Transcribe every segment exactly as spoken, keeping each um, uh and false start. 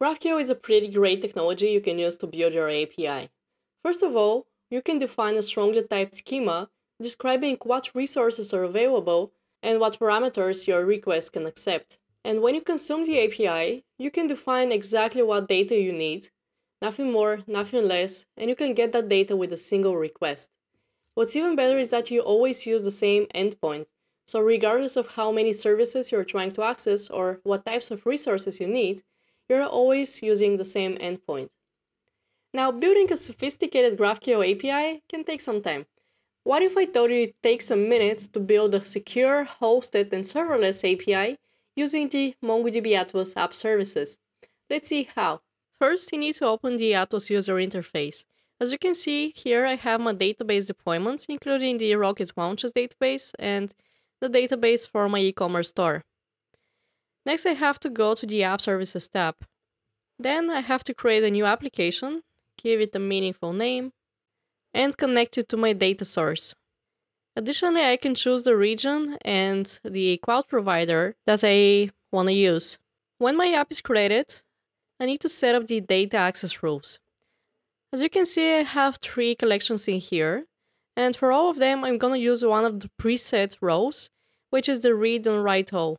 GraphQL is a pretty great technology you can use to build your A P I. First of all, you can define a strongly typed schema describing what resources are available and what parameters your request can accept. And when you consume the A P I, you can define exactly what data you need, nothing more, nothing less, and you can get that data with a single request. What's even better is that you always use the same endpoint, so regardless of how many services you're trying to access or what types of resources you need, you're always using the same endpoint. Now, building a sophisticated GraphQL A P I can take some time. What if I told you it takes a minute to build a secure, hosted, and serverless A P I using the MongoDB Atlas app services? Let's see how. First, you need to open the Atlas user interface. As you can see, here I have my database deployments, including the Rocket Launches database and the database for my e-commerce store. Next, I have to go to the App Services tab. Then I have to create a new application, give it a meaningful name, and connect it to my data source. Additionally, I can choose the region and the cloud provider that I want to use. When my app is created, I need to set up the data access rules. As you can see, I have three collections in here, and for all of them, I'm going to use one of the preset roles, which is the read and write all.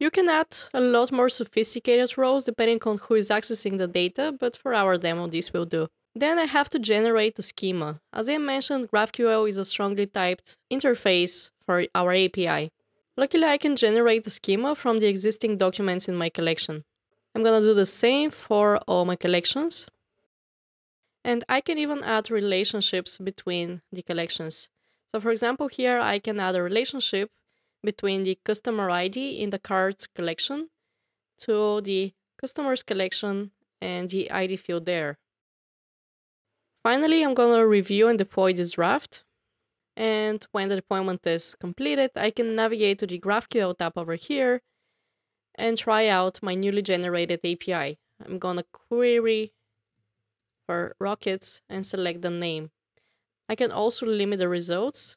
You can add a lot more sophisticated roles depending on who is accessing the data, but for our demo, this will do. Then I have to generate a schema. As I mentioned, GraphQL is a strongly typed interface for our A P I. Luckily, I can generate a schema from the existing documents in my collection. I'm gonna do the same for all my collections. And I can even add relationships between the collections. So for example, here I can add a relationship between the customer I D in the cards collection to the customers collection and the I D field there. Finally, I'm gonna review and deploy this draft. And when the deployment is completed, I can navigate to the GraphQL tab over here and try out my newly generated A P I. I'm gonna query for rockets and select the name. I can also limit the results.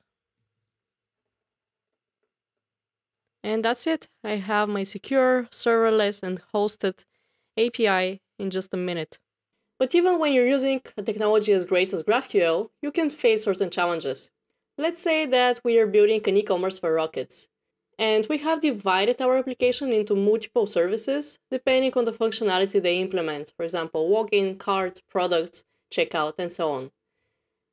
And that's it. I have my secure, serverless, and hosted A P I in just a minute. But even when you're using a technology as great as GraphQL, you can face certain challenges. Let's say that we are building an e-commerce for rockets, and we have divided our application into multiple services depending on the functionality they implement, for example, login, cart, products, checkout, and so on.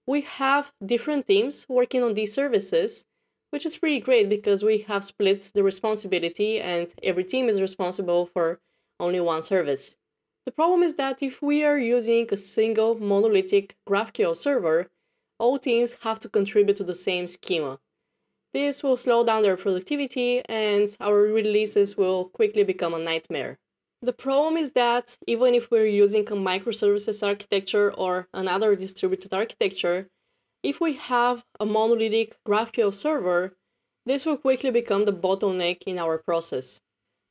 We have different teams working on these services, which is pretty great because we have split the responsibility and every team is responsible for only one service. The problem is that if we are using a single monolithic GraphQL server, all teams have to contribute to the same schema. This will slow down their productivity and our releases will quickly become a nightmare. The problem is that even if we're using a microservices architecture or another distributed architecture, if we have a monolithic GraphQL server, this will quickly become the bottleneck in our process.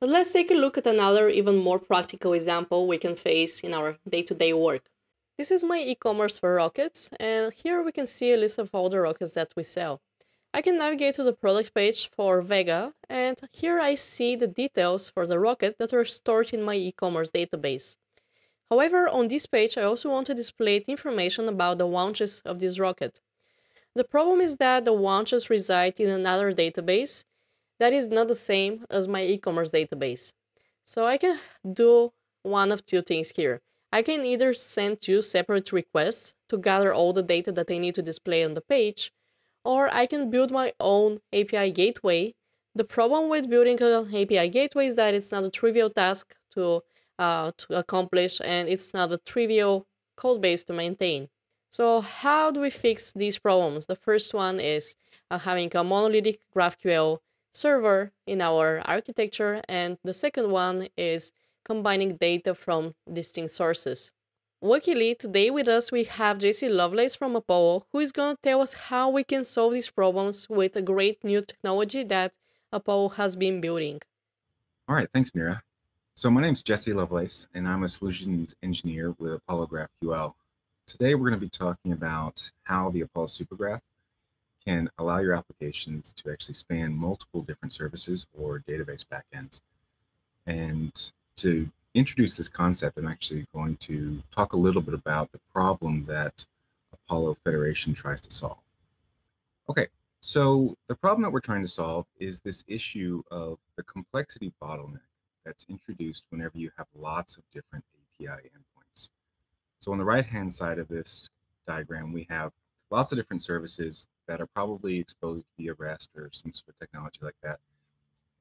But let's take a look at another even more practical example we can face in our day-to-day work. This is my e-commerce for rockets, and here we can see a list of all the rockets that we sell. I can navigate to the product page for Vega, and here I see the details for the rocket that are stored in my e-commerce database. However, on this page I also want to display information about the launches of this rocket. The problem is that the launches reside in another database that is not the same as my e-commerce database. So I can do one of two things here. I can either send two separate requests to gather all the data that I need to display on the page, or I can build my own A P I gateway. The problem with building an A P I gateway is that it's not a trivial task to, uh, to accomplish, and it's not a trivial code base to maintain. So how do we fix these problems? The first one is uh, having a monolithic GraphQL server in our architecture, and the second one is combining data from distinct sources. Luckily, today with us we have Jesse Lovelace from Apollo, who is going to tell us how we can solve these problems with a great new technology that Apollo has been building. All right, thanks, Mira. So my name is Jesse Lovelace, and I'm a solutions engineer with Apollo GraphQL. Today we're going to be talking about how the Apollo Supergraph can allow your applications to actually span multiple different services or database backends. And to introduce this concept, I'm actually going to talk a little bit about the problem that Apollo Federation tries to solve. Okay, so the problem that we're trying to solve is this issue of the complexity bottleneck that's introduced whenever you have lots of different A P I endpoints. So on the right-hand side of this diagram, we have lots of different services that are probably exposed via REST or some sort of technology like that.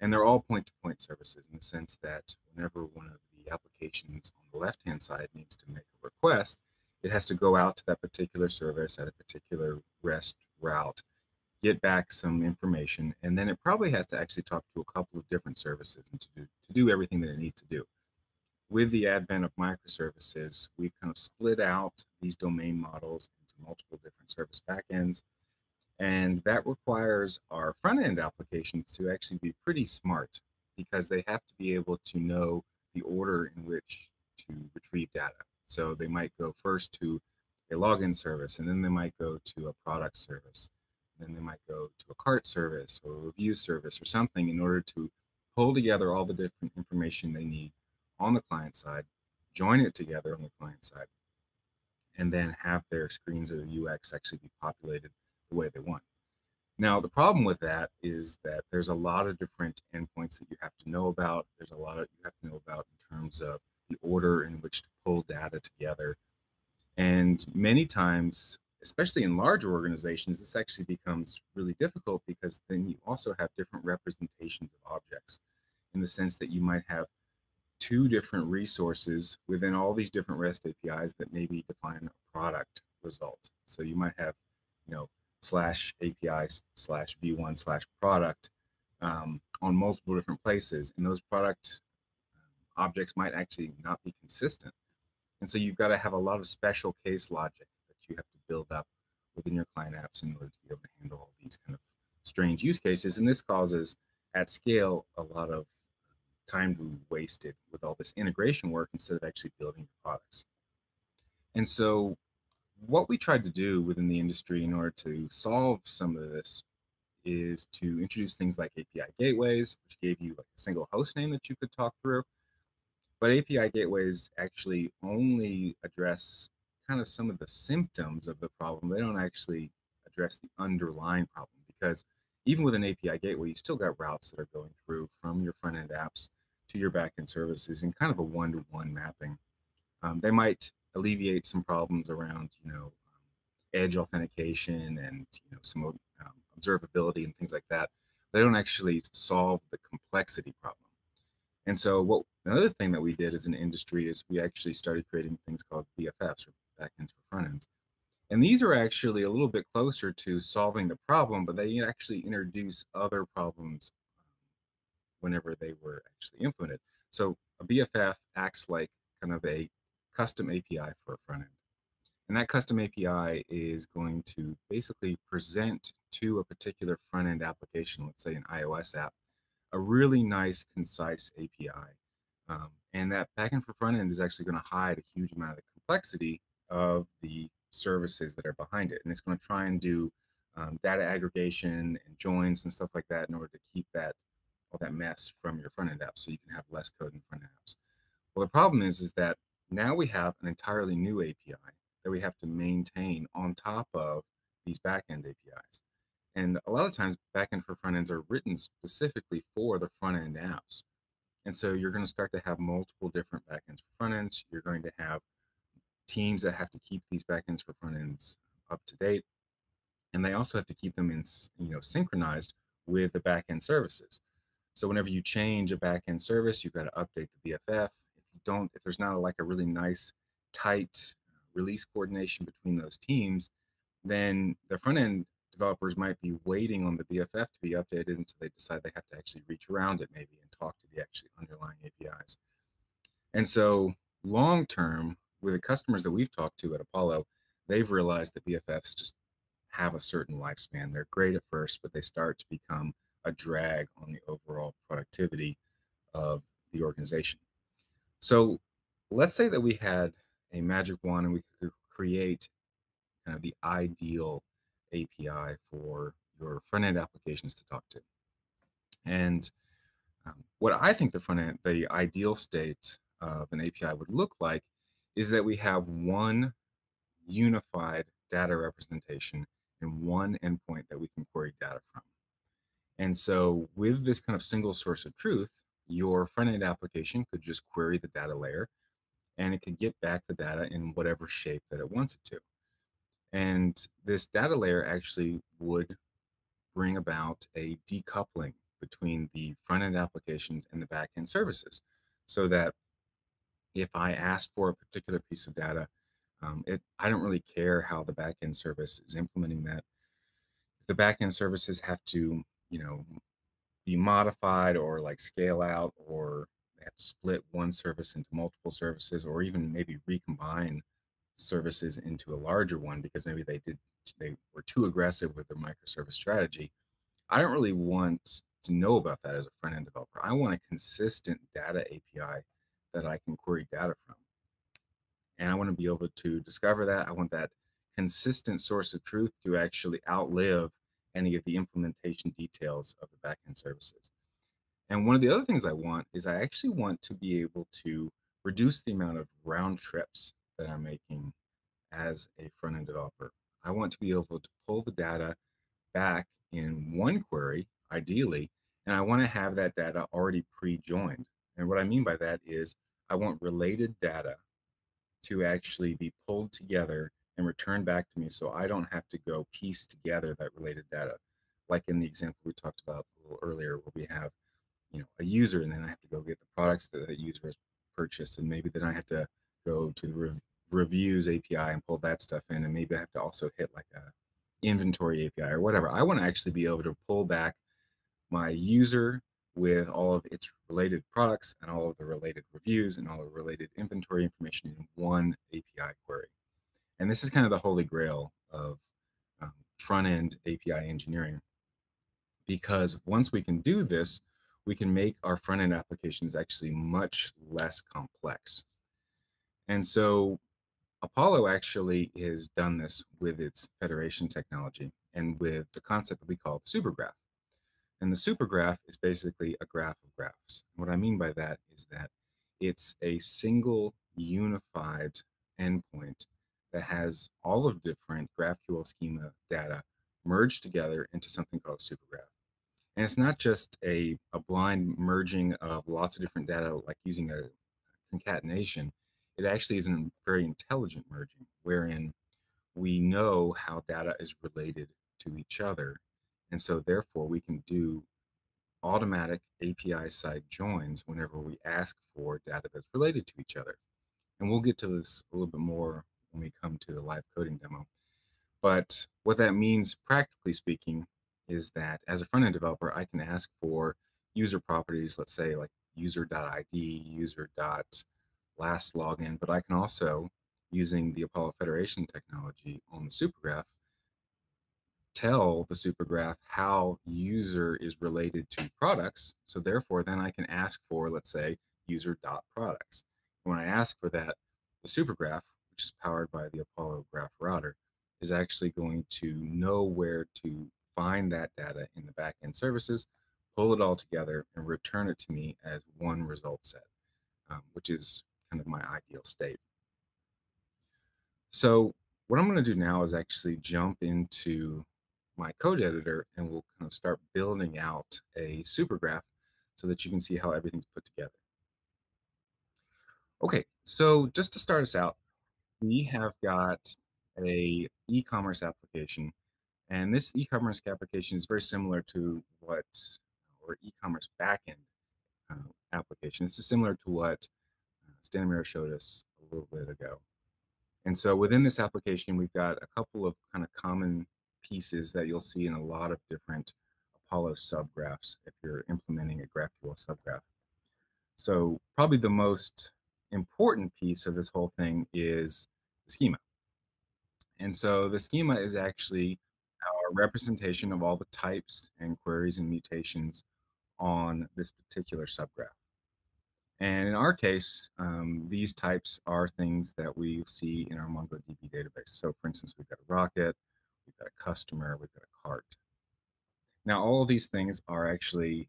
And they're all point-to-point services in the sense that whenever one of the applications on the left-hand side needs to make a request, it has to go out to that particular service at a particular REST route, get back some information, and then it probably has to actually talk to a couple of different services and to do, to do everything that it needs to do. With the advent of microservices, we've kind of split out these domain models into multiple different service backends. And that requires our front-end applications to actually be pretty smart, because they have to be able to know the order in which to retrieve data. So they might go first to a login service, and then they might go to a product service, and then they might go to a cart service or a review service or something in order to pull together all the different information they need on the client side, join it together on the client side, and then have their screens or the U X actually be populated the way they want. Now, the problem with that is that there's a lot of different endpoints that you have to know about. There's a lot of you have to know about in terms of the order in which to pull data together. And many times, especially in larger organizations, this actually becomes really difficult, because then you also have different representations of objects, in the sense that you might have two different resources within all these different REST A P Is that maybe define a product result. So you might have, you know, slash A P I slash v one slash product um, on multiple different places, and those product um, objects might actually not be consistent. And so you've got to have a lot of special case logic that you have to build up within your client apps in order to be able to handle all these kind of strange use cases. And this causes, at scale, a lot of time wasted with all this integration work instead of actually building your products. And so what we tried to do within the industry in order to solve some of this is to introduce things like A P I gateways, which gave you like a single host name that you could talk through. But A P I gateways actually only address kind of some of the symptoms of the problem. They don't actually address the underlying problem, because even with an A P I gateway, you still got routes that are going through from your front-end apps to your back-end services in kind of a one-to-one mapping. Um, they might alleviate some problems around, you know, um, edge authentication and, you know, some um, observability and things like that. They don't actually solve the complexity problem. And so what another thing that we did as an industry is we actually started creating things called B F Fs, or backends for frontends. And these are actually a little bit closer to solving the problem, but they actually introduce other problems um, whenever they were actually implemented. So a B F F acts like kind of a custom A P I for a front end. And that custom A P I is going to basically present to a particular front end application, let's say an iOS app, a really nice, concise A P I. Um, and that backend for front end is actually going to hide a huge amount of the complexity of the services that are behind it. And it's going to try and do um, data aggregation and joins and stuff like that in order to keep that all that mess from your front end apps, so you can have less code in front end apps. Well, the problem is, is that now we have an entirely new A P I that we have to maintain on top of these backend A P Is. And a lot of times backend for front ends are written specifically for the front end apps. And so you're going to start to have multiple different backends for front ends. You're going to have teams that have to keep these backends for front ends up to date. And they also have to keep them in, you know, synchronized with the backend services. So whenever you change a backend service, you've got to update the B F F. Don't if there's not a, like a really nice tight release coordination between those teams, then the front end developers might be waiting on the B F F to be updated, and so they decide they have to actually reach around it maybe and talk to the actually underlying A P Is. And so long term, with the customers that we've talked to at Apollo, they've realized that B F Fs just have a certain lifespan. They're great at first, but they start to become a drag on the overall productivity of the organization. So let's say that we had a magic wand and we could create kind of the ideal A P I for your front-end applications to talk to. And um, what I think the front-end, the ideal state of an A P I would look like is that we have one unified data representation and one endpoint that we can query data from. And so with this kind of single source of truth, your front-end application could just query the data layer, and it could get back the data in whatever shape that it wants it to. And this data layer actually would bring about a decoupling between the front-end applications and the back-end services, so that if I ask for a particular piece of data, um, it, I don't really care how the back-end service is implementing that. The back-end services have to, you know, be modified or like scale out, or they have to split one service into multiple services, or even maybe recombine services into a larger one because maybe they did they were too aggressive with their microservice strategy. I don't really want to know about that as a front-end developer. I want a consistent data A P I that I can query data from. And I want to be able to discover that. I want that consistent source of truth to actually outlive any of the implementation details of the backend services. And one of the other things I want is I actually want to be able to reduce the amount of round trips that I'm making as a front-end developer. I want to be able to pull the data back in one query, ideally, and I want to have that data already pre-joined. And what I mean by that is I want related data to actually be pulled together and return back to me, so I don't have to go piece together that related data, like in the example we talked about a little earlier, where we have, you know, a user, and then I have to go get the products that that user has purchased, and maybe then I have to go to the rev reviews A P I and pull that stuff in, and maybe I have to also hit like a inventory A P I or whatever. I want to actually be able to pull back my user with all of its related products and all of the related reviews and all the related inventory information in one A P I query. And this is kind of the holy grail of um, front-end A P I engineering, because once we can do this, we can make our front-end applications actually much less complex. And so Apollo actually has done this with its federation technology and with the concept that we call the supergraph. And the supergraph is basically a graph of graphs. What I mean by that is that it's a single unified endpoint that has all of the different GraphQL schema data merged together into something called a supergraph. And it's not just a, a blind merging of lots of different data, like using a concatenation. It actually is a very intelligent merging, wherein we know how data is related to each other. And so therefore we can do automatic A P I side joins whenever we ask for data that's related to each other. And we'll get to this a little bit more when we come to the live coding demo. But what that means, practically speaking, is that as a front-end developer, I can ask for user properties, let's say like user dot I D, user dot last login, but I can also, using the Apollo Federation technology on the supergraph, tell the supergraph how user is related to products. So therefore, then I can ask for, let's say, user dot products. When I ask for that, the supergraph, which is powered by the Apollo Graph Router, is actually going to know where to find that data in the backend services, pull it all together, and return it to me as one result set, um, which is kind of my ideal state. So what I'm going to do now is actually jump into my code editor, and we'll kind of start building out a supergraph so that you can see how everything's put together. Okay, so just to start us out, we have got a e-commerce application, and this e-commerce application is very similar to what or e-commerce backend uh, application. This is similar to what Stanimira showed us a little bit ago. And so within this application, we've got a couple of kind of common pieces that you'll see in a lot of different Apollo subgraphs if you're implementing a GraphQL subgraph. So probably the most important piece of this whole thing is the schema. And so the schema is actually our representation of all the types and queries and mutations on this particular subgraph. And in our case, um, these types are things that we see in our MongoDB database. So for instance, we've got a rocket, we've got a customer, we've got a cart. Now all of these things are actually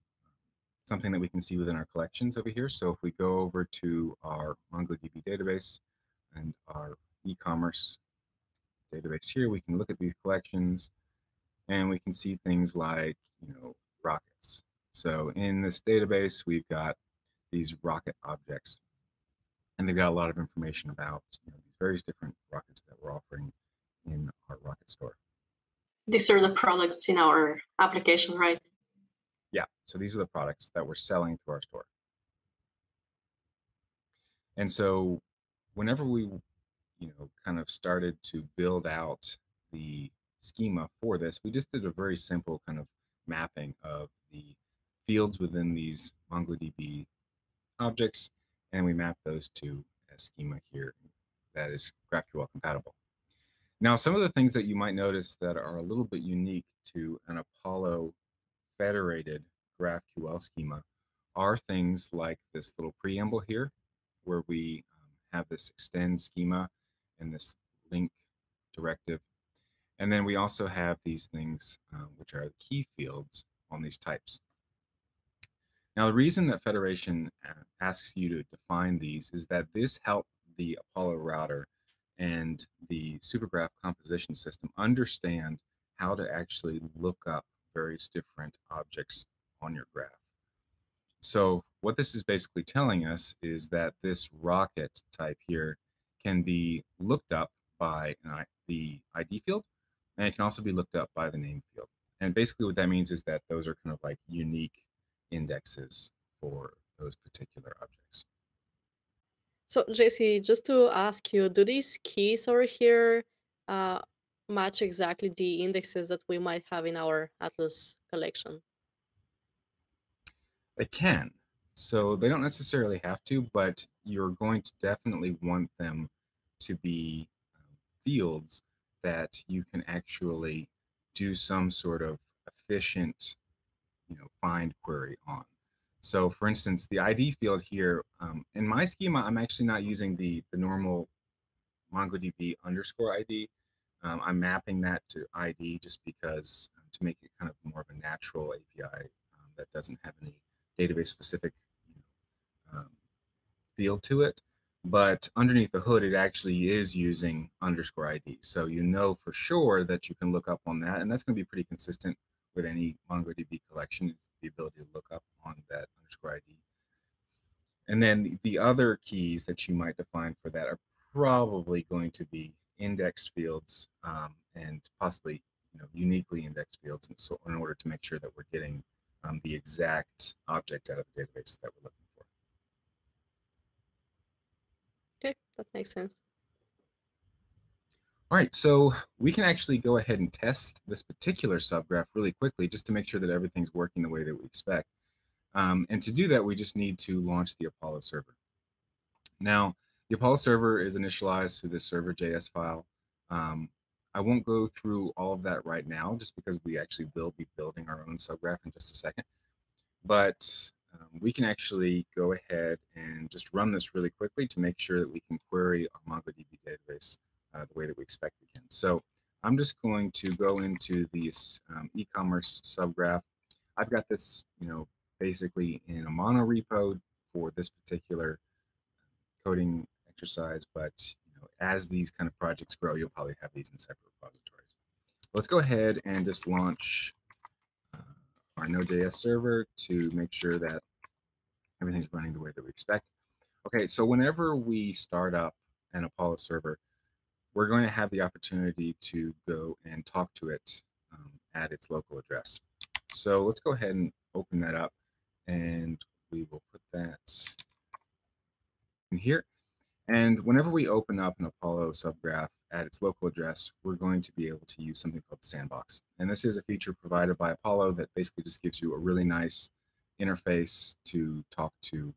something that we can see within our collections over here. So if we go over to our MongoDB database and our e-commerce database here, we can look at these collections and we can see things like, you know, rockets. So in this database, we've got these rocket objects, and they've got a lot of information about, you know, these various different rockets that we're offering in our rocket store. These are the products in our application, right? Yeah, so these are the products that we're selling through our store. And so whenever we, you know, kind of started to build out the schema for this, we just did a very simple kind of mapping of the fields within these MongoDB objects, and we map those to a schema here that is GraphQL compatible. Now, some of the things that you might notice that are a little bit unique to an Apollo federated GraphQL schema are things like this little preamble here, where we um, have this extend schema and this link directive. And then we also have these things, um, which are the key fields on these types. Now, the reason that Federation asks you to define these is that this helped the Apollo Router and the Supergraph composition system understand how to actually look up various different objects on your graph. So what this is basically telling us is that this rocket type here can be looked up by an, the I D field, and it can also be looked up by the name field. And basically what that means is that those are kind of like unique indexes for those particular objects. So J C, just to ask you, do these keys over here uh, match exactly the indexes that we might have in our Atlas collection? They can. So they don't necessarily have to, but you're going to definitely want them to be um, fields that you can actually do some sort of efficient, you know, find query on. So for instance, the I D field here, um, in my schema, I'm actually not using the, the normal MongoDB underscore I D. Um, I'm mapping that to I D just because um, to make it kind of more of a natural A P I um, that doesn't have any database specific you know, um, field to it. But underneath the hood, it actually is using underscore I D. So you know for sure that you can look up on that, and that's going to be pretty consistent with any MongoDB collection, is the ability to look up on that underscore I D. And then the, the other keys that you might define for that are probably going to be indexed fields um, and possibly, you know, uniquely indexed fields. And so in order to make sure that we're getting um, the exact object out of the database that we're looking for. Okay, that makes sense. All right, so we can actually go ahead and test this particular subgraph really quickly just to make sure that everything's working the way that we expect. Um, and to do that, we just need to launch the Apollo server. Now, the Apollo server is initialized through this server.js file. Um, I won't go through all of that right now just because we actually will be building our own subgraph in just a second. But um, we can actually go ahead and just run this really quickly to make sure that we can query our MongoDB database Uh, the way that we expect we can. So I'm just going to go into this um, e-commerce subgraph. I've got this, you know, basically in a mono repo for this particular coding exercise, but you know, as these kind of projects grow, you'll probably have these in separate repositories. Let's go ahead and just launch uh, our Node.js server to make sure that everything's running the way that we expect. Okay, so whenever we start up an Apollo server, we're going to have the opportunity to go and talk to it um, at its local address. So let's go ahead and open that up, and we will put that in here. And whenever we open up an Apollo subgraph at its local address, we're going to be able to use something called the sandbox. And this is a feature provided by Apollo that basically just gives you a really nice interface to talk to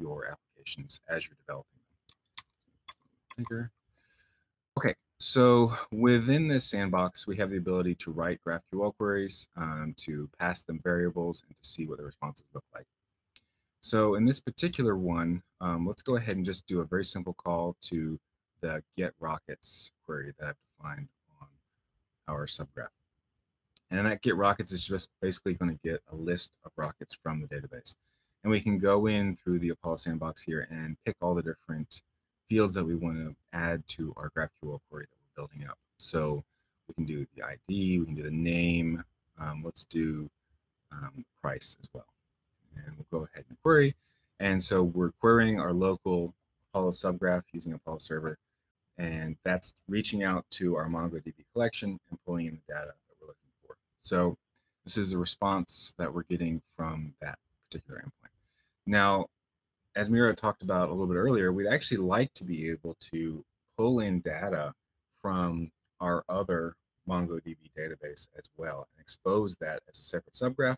your applications as you're developing them. Bigger. Okay, so within this sandbox, we have the ability to write GraphQL queries, um, to pass them variables, and to see what the responses look like. So in this particular one, um, let's go ahead and just do a very simple call to the get rockets query that I've defined on our subgraph. And that get rockets is just basically going to get a list of rockets from the database. And we can go in through the Apollo sandbox here and pick all the different fields that we want to add to our GraphQL query that we're building up. So we can do the I D, we can do the name, um, let's do um, price as well. And we'll go ahead and query. And so we're querying our local Apollo subgraph using Apollo Server. And that's reaching out to our MongoDB collection and pulling in the data that we're looking for. So this is the response that we're getting from that particular endpoint. Now, as Mira talked about a little bit earlier, we'd actually like to be able to pull in data from our other MongoDB database as well and expose that as a separate subgraph,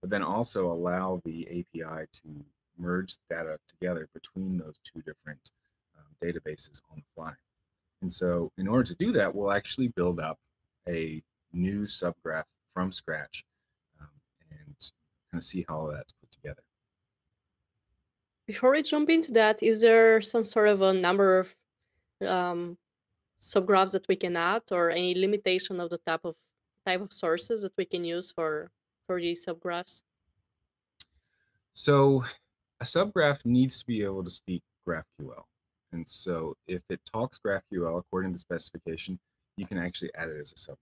but then also allow the A P I to merge data together between those two different um, databases on the fly. And so in order to do that, we'll actually build up a new subgraph from scratch um, and kind of see how all that's put together. Before we jump into that, is there some sort of a number of um, subgraphs that we can add, or any limitation of the type of type of sources that we can use for, for these subgraphs? So a subgraph needs to be able to speak GraphQL. And so if it talks GraphQL according to the specification, you can actually add it as a subgraph.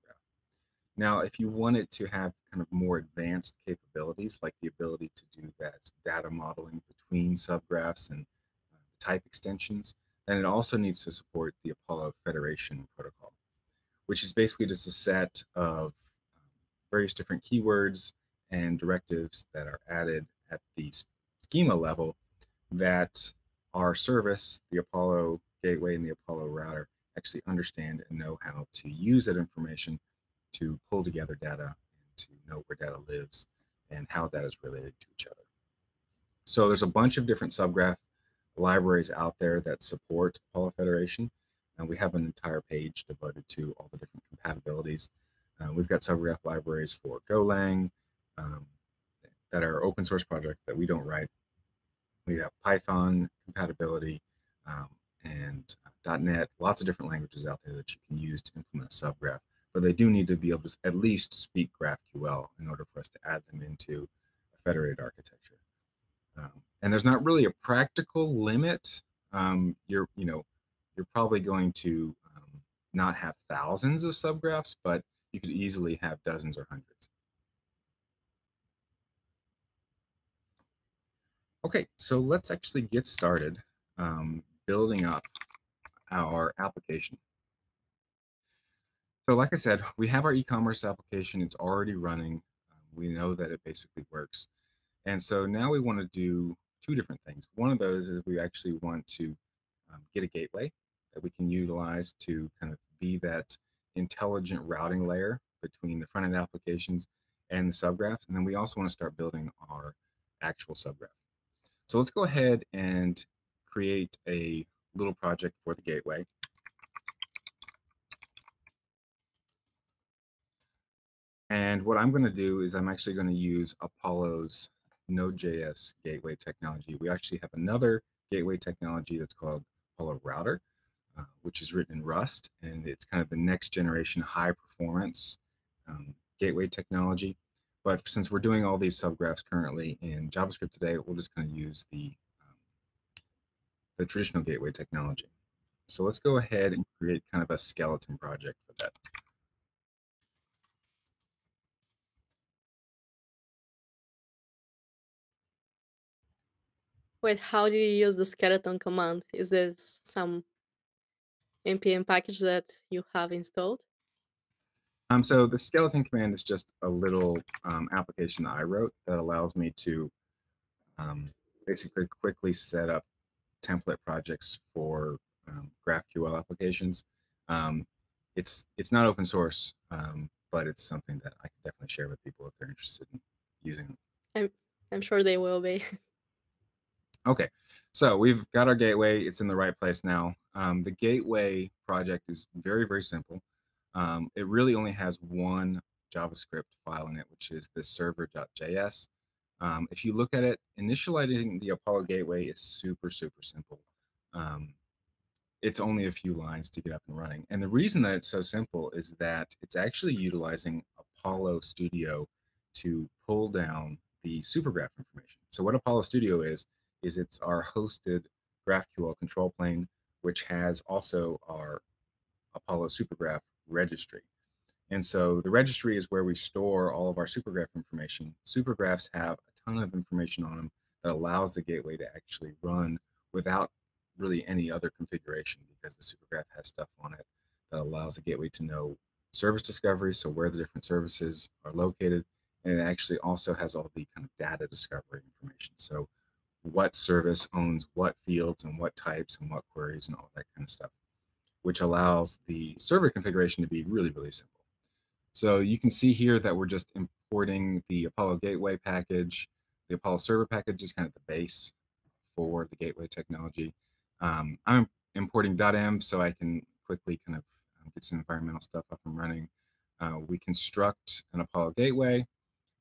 Now, if you want it to have kind of more advanced capabilities, like the ability to do that data modeling between subgraphs and uh, type extensions, then it also needs to support the Apollo Federation protocol, which is basically just a set of um, various different keywords and directives that are added at the schema level that our service, the Apollo Gateway and the Apollo Router, actually understand and know how to use that information to pull together data and to know where data lives and how data is related to each other. So there's a bunch of different subgraph libraries out there that support Apollo Federation, and we have an entire page devoted to all the different compatibilities. Uh, we've got subgraph libraries for Golang um, that are open source projects that we don't write. We have Python compatibility um, and dot net, lots of different languages out there that you can use to implement a subgraph, but they do need to be able to at least speak GraphQL in order for us to add them into a federated architecture. Um, and there's not really a practical limit. Um, you're, you know, you're probably going to um, not have thousands of subgraphs, but you could easily have dozens or hundreds. Okay, so let's actually get started um, building up our application. So like I said, we have our e-commerce application. It's already running. Um, we know that it basically works. And so now we want to do two different things. One of those is we actually want to um, get a gateway that we can utilize to kind of be that intelligent routing layer between the front-end applications and the subgraphs. And then we also want to start building our actual subgraph. So let's go ahead and create a little project for the gateway. And what I'm going to do is I'm actually going to use Apollo's Node J S gateway technology. We actually have another gateway technology that's called Apollo Router, uh, which is written in Rust, and it's kind of the next generation high performance um, gateway technology. But since we're doing all these subgraphs currently in JavaScript today, we'll just kind of use the, um, the traditional gateway technology. So let's go ahead and create kind of a skeleton project for that. Wait, how do you use the skeleton command? Is there some N P M package that you have installed? Um, so the skeleton command is just a little um, application that I wrote that allows me to um, basically quickly set up template projects for um, GraphQL applications. Um, it's it's not open source, um, but it's something that I can definitely share with people if they're interested in using them. I'm, I'm sure they will be. Okay, so we've got our gateway. It's in the right place now. Um, the gateway project is very, very simple. Um, it really only has one JavaScript file in it, which is this server dot J S. Um, if you look at it, initializing the Apollo Gateway is super, super simple. Um, it's only a few lines to get up and running. And the reason that it's so simple is that it's actually utilizing Apollo Studio to pull down the Supergraph information. So what Apollo Studio is, is it's our hosted GraphQL control plane, which has also our Apollo Supergraph registry. And so the registry is where we store all of our Supergraph information. Supergraphs have a ton of information on them that allows the gateway to actually run without really any other configuration, because the Supergraph has stuff on it that allows the gateway to know service discovery, so where the different services are located, and it actually also has all the kind of data discovery information. So what service owns what fields and what types and what queries and all that kind of stuff, which allows the server configuration to be really, really simple. So you can see here that we're just importing the Apollo Gateway package. The Apollo Server package is kind of the base for the gateway technology. Um, I'm importing .env so I can quickly kind of get some environmental stuff up and running. Uh, we construct an Apollo Gateway,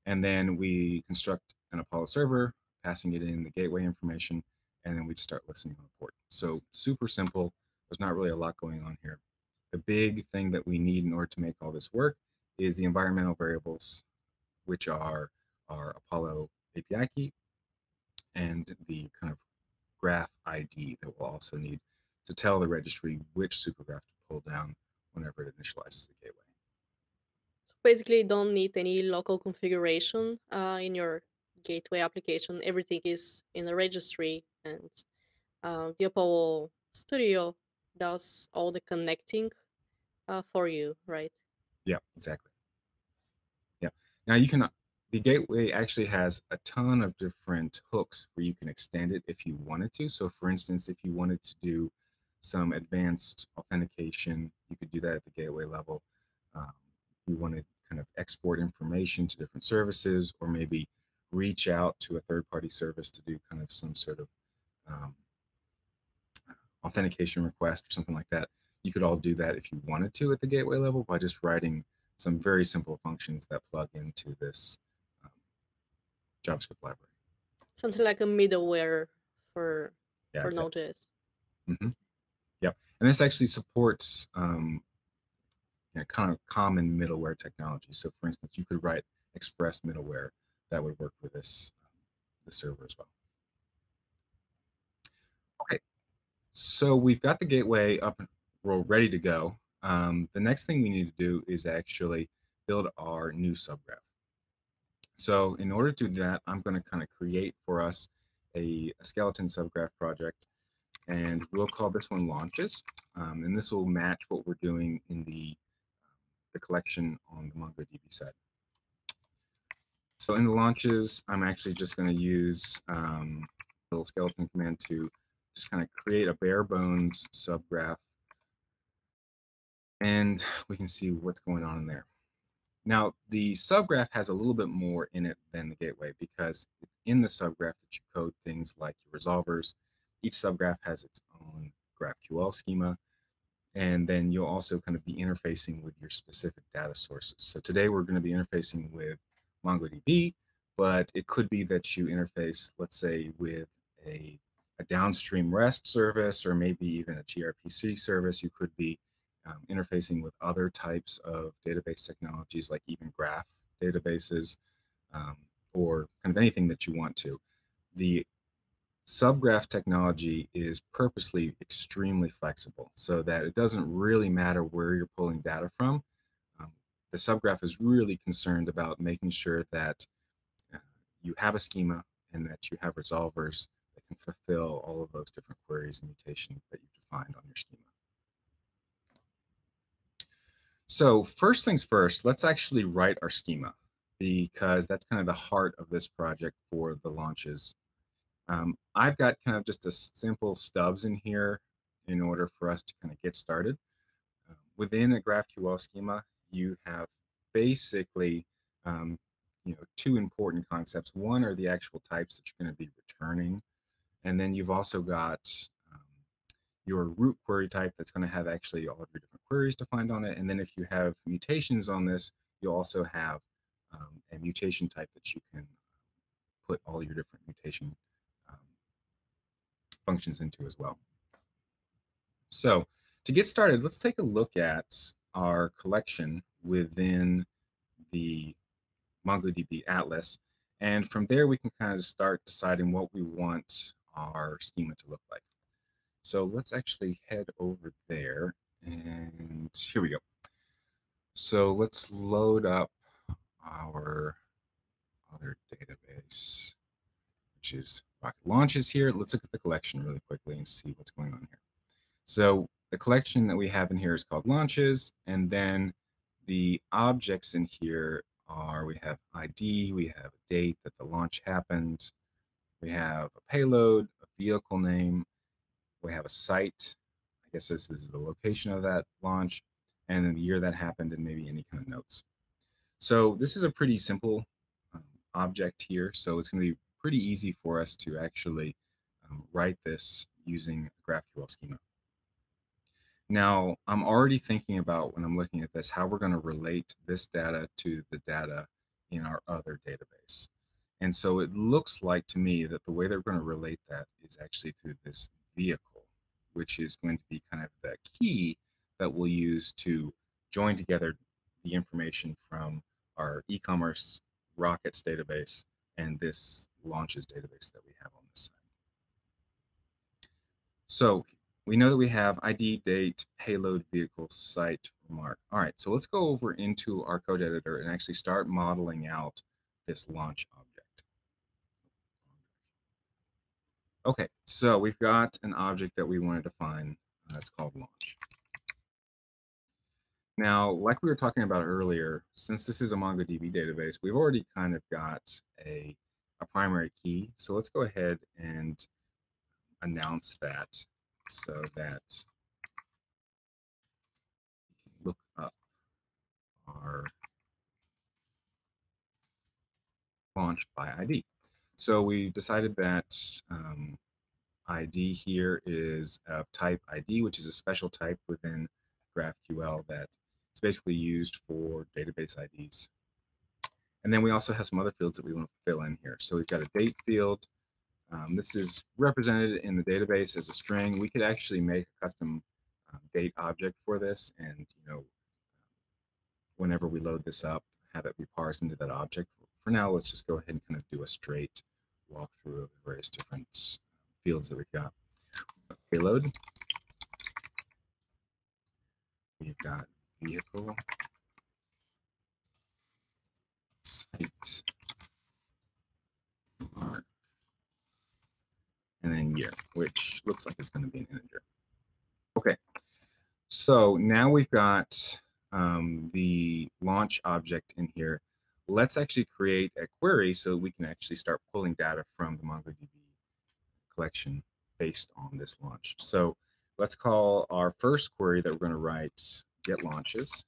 and then we construct an Apollo Server, passing it in the gateway information, and then we just start listening on the port. So super simple. There's not really a lot going on here. The big thing that we need in order to make all this work is the environmental variables, which are our Apollo A P I key and the kind of graph I D that we'll also need to tell the registry which Supergraph to pull down whenever it initializes the gateway. So basically, you don't need any local configuration uh, in your gateway application. Everything is in the registry, and uh, the Apollo Studio does all the connecting uh, for you, right? Yeah, exactly. Yeah. Now you can, the gateway actually has a ton of different hooks where you can extend it if you wanted to. So for instance, if you wanted to do some advanced authentication, you could do that at the gateway level. Um, you want to kind of export information to different services, or maybe reach out to a third-party service to do kind of some sort of um, authentication request or something like that. You could all do that if you wanted to at the gateway level by just writing some very simple functions that plug into this um, JavaScript library. Something like a middleware for, yeah, for exactly. Node.js. Mm-hmm. Yep. And this actually supports um, you know, kind of common middleware technology. So for instance, you could write Express middleware that would work for this um, the server as well. Okay. So we've got the gateway up and we're ready to go. Um, the next thing we need to do is actually build our new subgraph. So in order to do that, I'm going to kind of create for us a, a skeleton subgraph project, and we'll call this one Launches. Um, and this will match what we're doing in the, the collection on the MongoDB side. So in the Launches, I'm actually just going to use um, a little skeleton command to just kind of create a bare bones subgraph. And we can see what's going on in there. Now, the subgraph has a little bit more in it than the gateway, because in the subgraph that you code things like your resolvers. Each subgraph has its own GraphQL schema. And then you'll also kind of be interfacing with your specific data sources. So today we're going to be interfacing with MongoDB, but it could be that you interface, let's say, with a, a downstream REST service, or maybe even a gRPC service. You could be Um, interfacing with other types of database technologies, like even graph databases, um, or kind of anything that you want to. The subgraph technology is purposely extremely flexible, so that it doesn't really matter where you're pulling data from. Um, the subgraph is really concerned about making sure that uh, you have a schema and that you have resolvers that can fulfill all of those different queries and mutations that you've defined on your schema. So first things first, let's actually write our schema, because that's kind of the heart of this project for the Launches. Um, I've got kind of just a simple stubs in here in order for us to kind of get started. Uh, within a GraphQL schema, you have basically um, you know, two important concepts. One are the actual types that you're going to be returning. And then you've also got your root query type that's going to have actually all of your different queries defined on it. And then if you have mutations on this, you'll also have um, a mutation type that you can put all your different mutation um, functions into as well. So to get started, let's take a look at our collection within the MongoDB Atlas. And from there, we can kind of start deciding what we want our schema to look like. So let's actually head over there. And here we go. So let's load up our other database, which is Launches here. Let's look at the collection really quickly and see what's going on here. So the collection that we have in here is called Launches. And then the objects in here are, we have I D, we have a date that the launch happened, we have a payload, a vehicle name, we have a site, I guess this, this is the location of that launch, and then the year that happened, and maybe any kind of notes. So this is a pretty simple um, object here, so it's going to be pretty easy for us to actually um, write this using a GraphQL schema. Now, I'm already thinking about, when I'm looking at this, how we're going to relate this data to the data in our other database. And so it looks like to me that the way they're going to relate that is actually through this vehicle, which is going to be kind of the key that we'll use to join together the information from our e-commerce rockets database and this launches database that we have on this side. So we know that we have I D, date, payload, vehicle, site, mark. All right, so let's go over into our code editor and actually start modeling out this launch object. Okay, so we've got an object that we want to define that's called launch. Now, like we were talking about earlier, since this is a MongoDB database, we've already kind of got a, a primary key. So let's go ahead and announce that, so that look up our launch by I D. So we decided that um, I D here is of type I D, which is a special type within GraphQL that it's basically used for database I Ds. And then we also have some other fields that we want to fill in here. So we've got a date field. Um, this is represented in the database as a string. We could actually make a custom um, date object for this, and you know, whenever we load this up, have it be parsed into that object. For now, let's just go ahead and kind of do a straight walkthrough of the various different fields that we've got. Payload. We've got vehicle. Site. Mark. And then year, which looks like it's going to be an integer. Okay, so now we've got um, the launch object in here. Let's actually create a query so we can actually start pulling data from the MongoDB collection based on this launch. So let's call our first query that we're going to write get launches,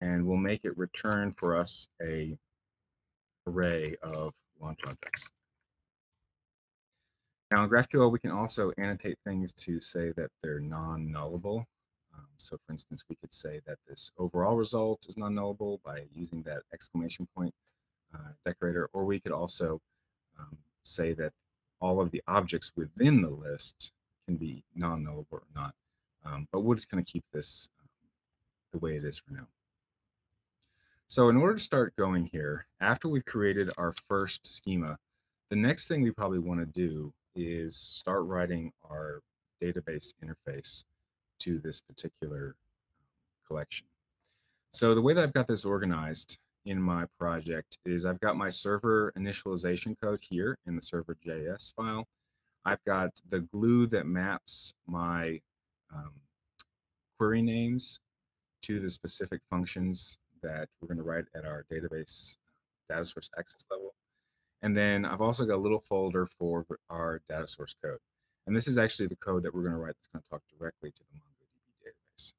and we'll make it return for us a array of launch objects. Now, in GraphQL, we can also annotate things to say that they're non-nullable. Um, so, for instance, we could say that this overall result is non-nullable by using that exclamation point uh, decorator, or we could also um, say that all of the objects within the list can be non-nullable or not. Um, but we're just going to keep this um, the way it is for now. So, in order to start going here, after we've created our first schema, the next thing we probably want to do is start writing our database interface to this particular collection. So the way that I've got this organized in my project is I've got my server initialization code here in the server.js file. I've got the glue that maps my um, query names to the specific functions that we're going to write at our database data source access level. And then I've also got a little folder for our data source code. And this is actually the code that we're going to write that's going to talk directly to the MongoDB database.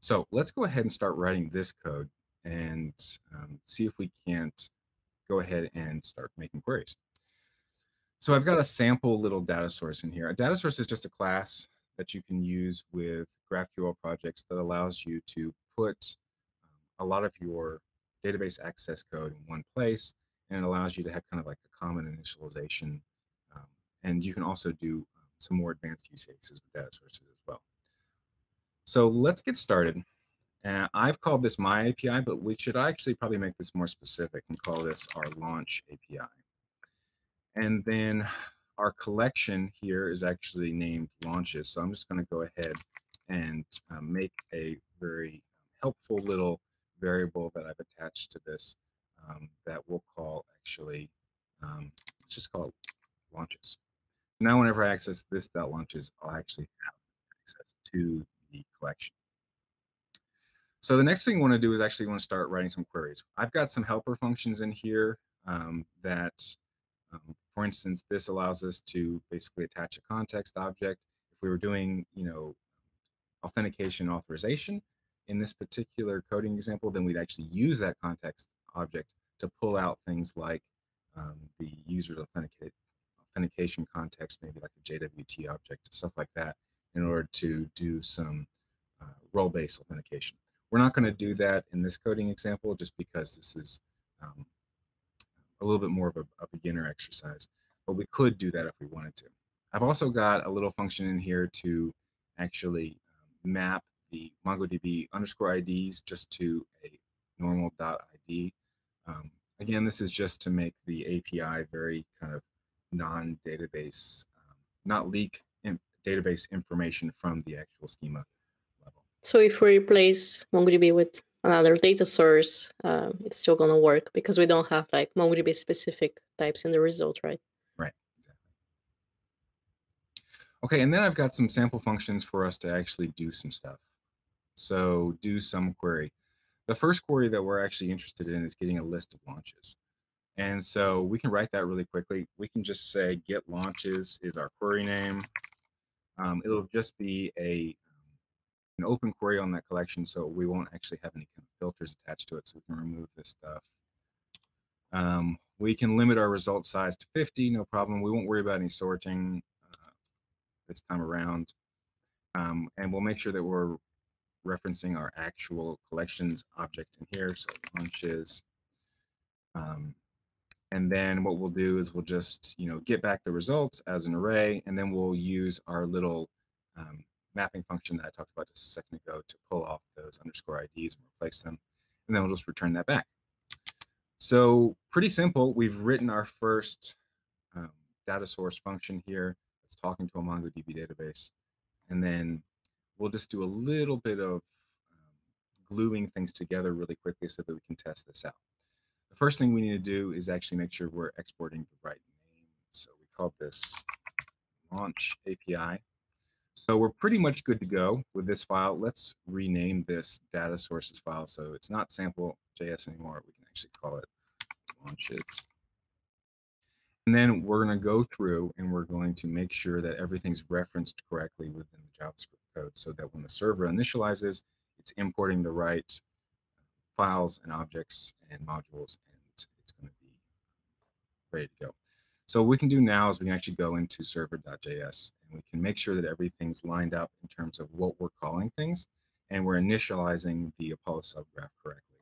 So let's go ahead and start writing this code and um, see if we can't go ahead and start making queries. So I've got a sample little data source in here. A data source is just a class that you can use with GraphQL projects that allows you to put um, a lot of your database access code in one place. And it allows you to have kind of like a common initialization. Um, and you can also do um, some more advanced use cases with data sources as well. So let's get started. Uh, I've called this my A P I, but we should actually probably make this more specific and call this our launch A P I. And then our collection here is actually named Launches. So I'm just going to go ahead and uh, make a very helpful little variable that I've attached to this um, that we'll call actually, um, let's just call it Launches. Now, whenever I access this dot launches, I'll actually have access to the collection. So the next thing you want to do is actually want to start writing some queries. I've got some helper functions in here um, that, um, for instance, this allows us to basically attach a context object. If we were doing, you know, authentication authorization in this particular coding example, then we'd actually use that context object to pull out things like um, the user's authenticate, authentication context, maybe like a J W T object, stuff like that, in order to do some uh, role-based authentication. We're not going to do that in this coding example just because this is um, a little bit more of a, a beginner exercise, but we could do that if we wanted to. I've also got a little function in here to actually um, map the MongoDB underscore I Ds just to a normal dot I D. Um, again, this is just to make the A P I very kind of non-database, um, not leak in database information from the actual schema. So if we replace MongoDB with another data source, uh, it's still going to work because we don't have like MongoDB specific types in the result, right? Right, exactly. Okay, and then I've got some sample functions for us to actually do some stuff. So do some query. The first query that we're actually interested in is getting a list of launches. And so we can write that really quickly. We can just say get launches is our query name. Um, it'll just be a an open query on that collection, so we won't actually have any kind of filters attached to it, so we can remove this stuff. Um, we can limit our result size to fifty, no problem. We won't worry about any sorting uh, this time around. Um, and we'll make sure that we're referencing our actual collections object in here, so launches. Um, and then what we'll do is we'll just, you know, get back the results as an array, and then we'll use our little um, mapping function that I talked about just a second ago to pull off those underscore I Ds and replace them, and then we'll just return that back. So pretty simple. We've written our first um, data source function here that's talking to a MongoDB database, and then we'll just do a little bit of um, gluing things together really quickly so that we can test this out. The first thing we need to do is actually make sure we're exporting the right name. So we call this launch A P I. So we're pretty much good to go with this file. Let's rename this data sources file so it's not sample.js anymore. We can actually call it launches. And then we're going to go through and we're going to make sure that everything's referenced correctly within the JavaScript code so that when the server initializes, it's importing the right files and objects and modules, and it's going to be ready to go. So what we can do now is we can actually go into server.js and we can make sure that everything's lined up in terms of what we're calling things, and we're initializing the Apollo subgraph correctly.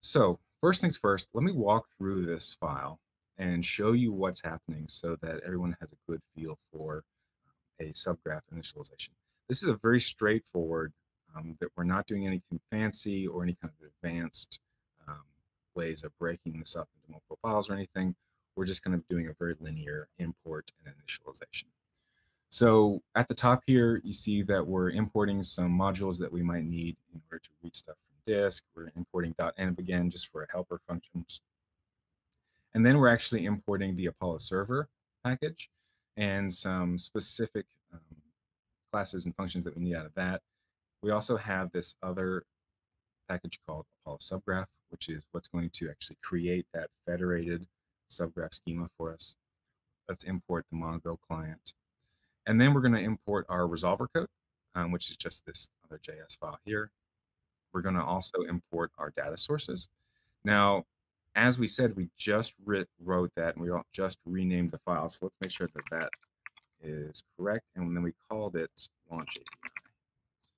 So first things first, let me walk through this file and show you what's happening so that everyone has a good feel for a subgraph initialization. This is a very straightforward, um, that we're not doing anything fancy or any kind of advanced um, ways of breaking this up into multiple files or anything. We're just kind of doing a very linear import and initialization. So at the top here, you see that we're importing some modules that we might need in order to read stuff from disk. We're importing .env again, just for a helper function. And then we're actually importing the Apollo Server package and some specific um, classes and functions that we need out of that. We also have this other package called Apollo Subgraph, which is what's going to actually create that federated subgraph schema for us. Let's import the Mongo client. And then we're going to import our resolver code, um, which is just this other J S file here. We're going to also import our data sources. Now, as we said, we just wrote that and we just renamed the file. So let's make sure that that is correct. And then we called it launch A P I. So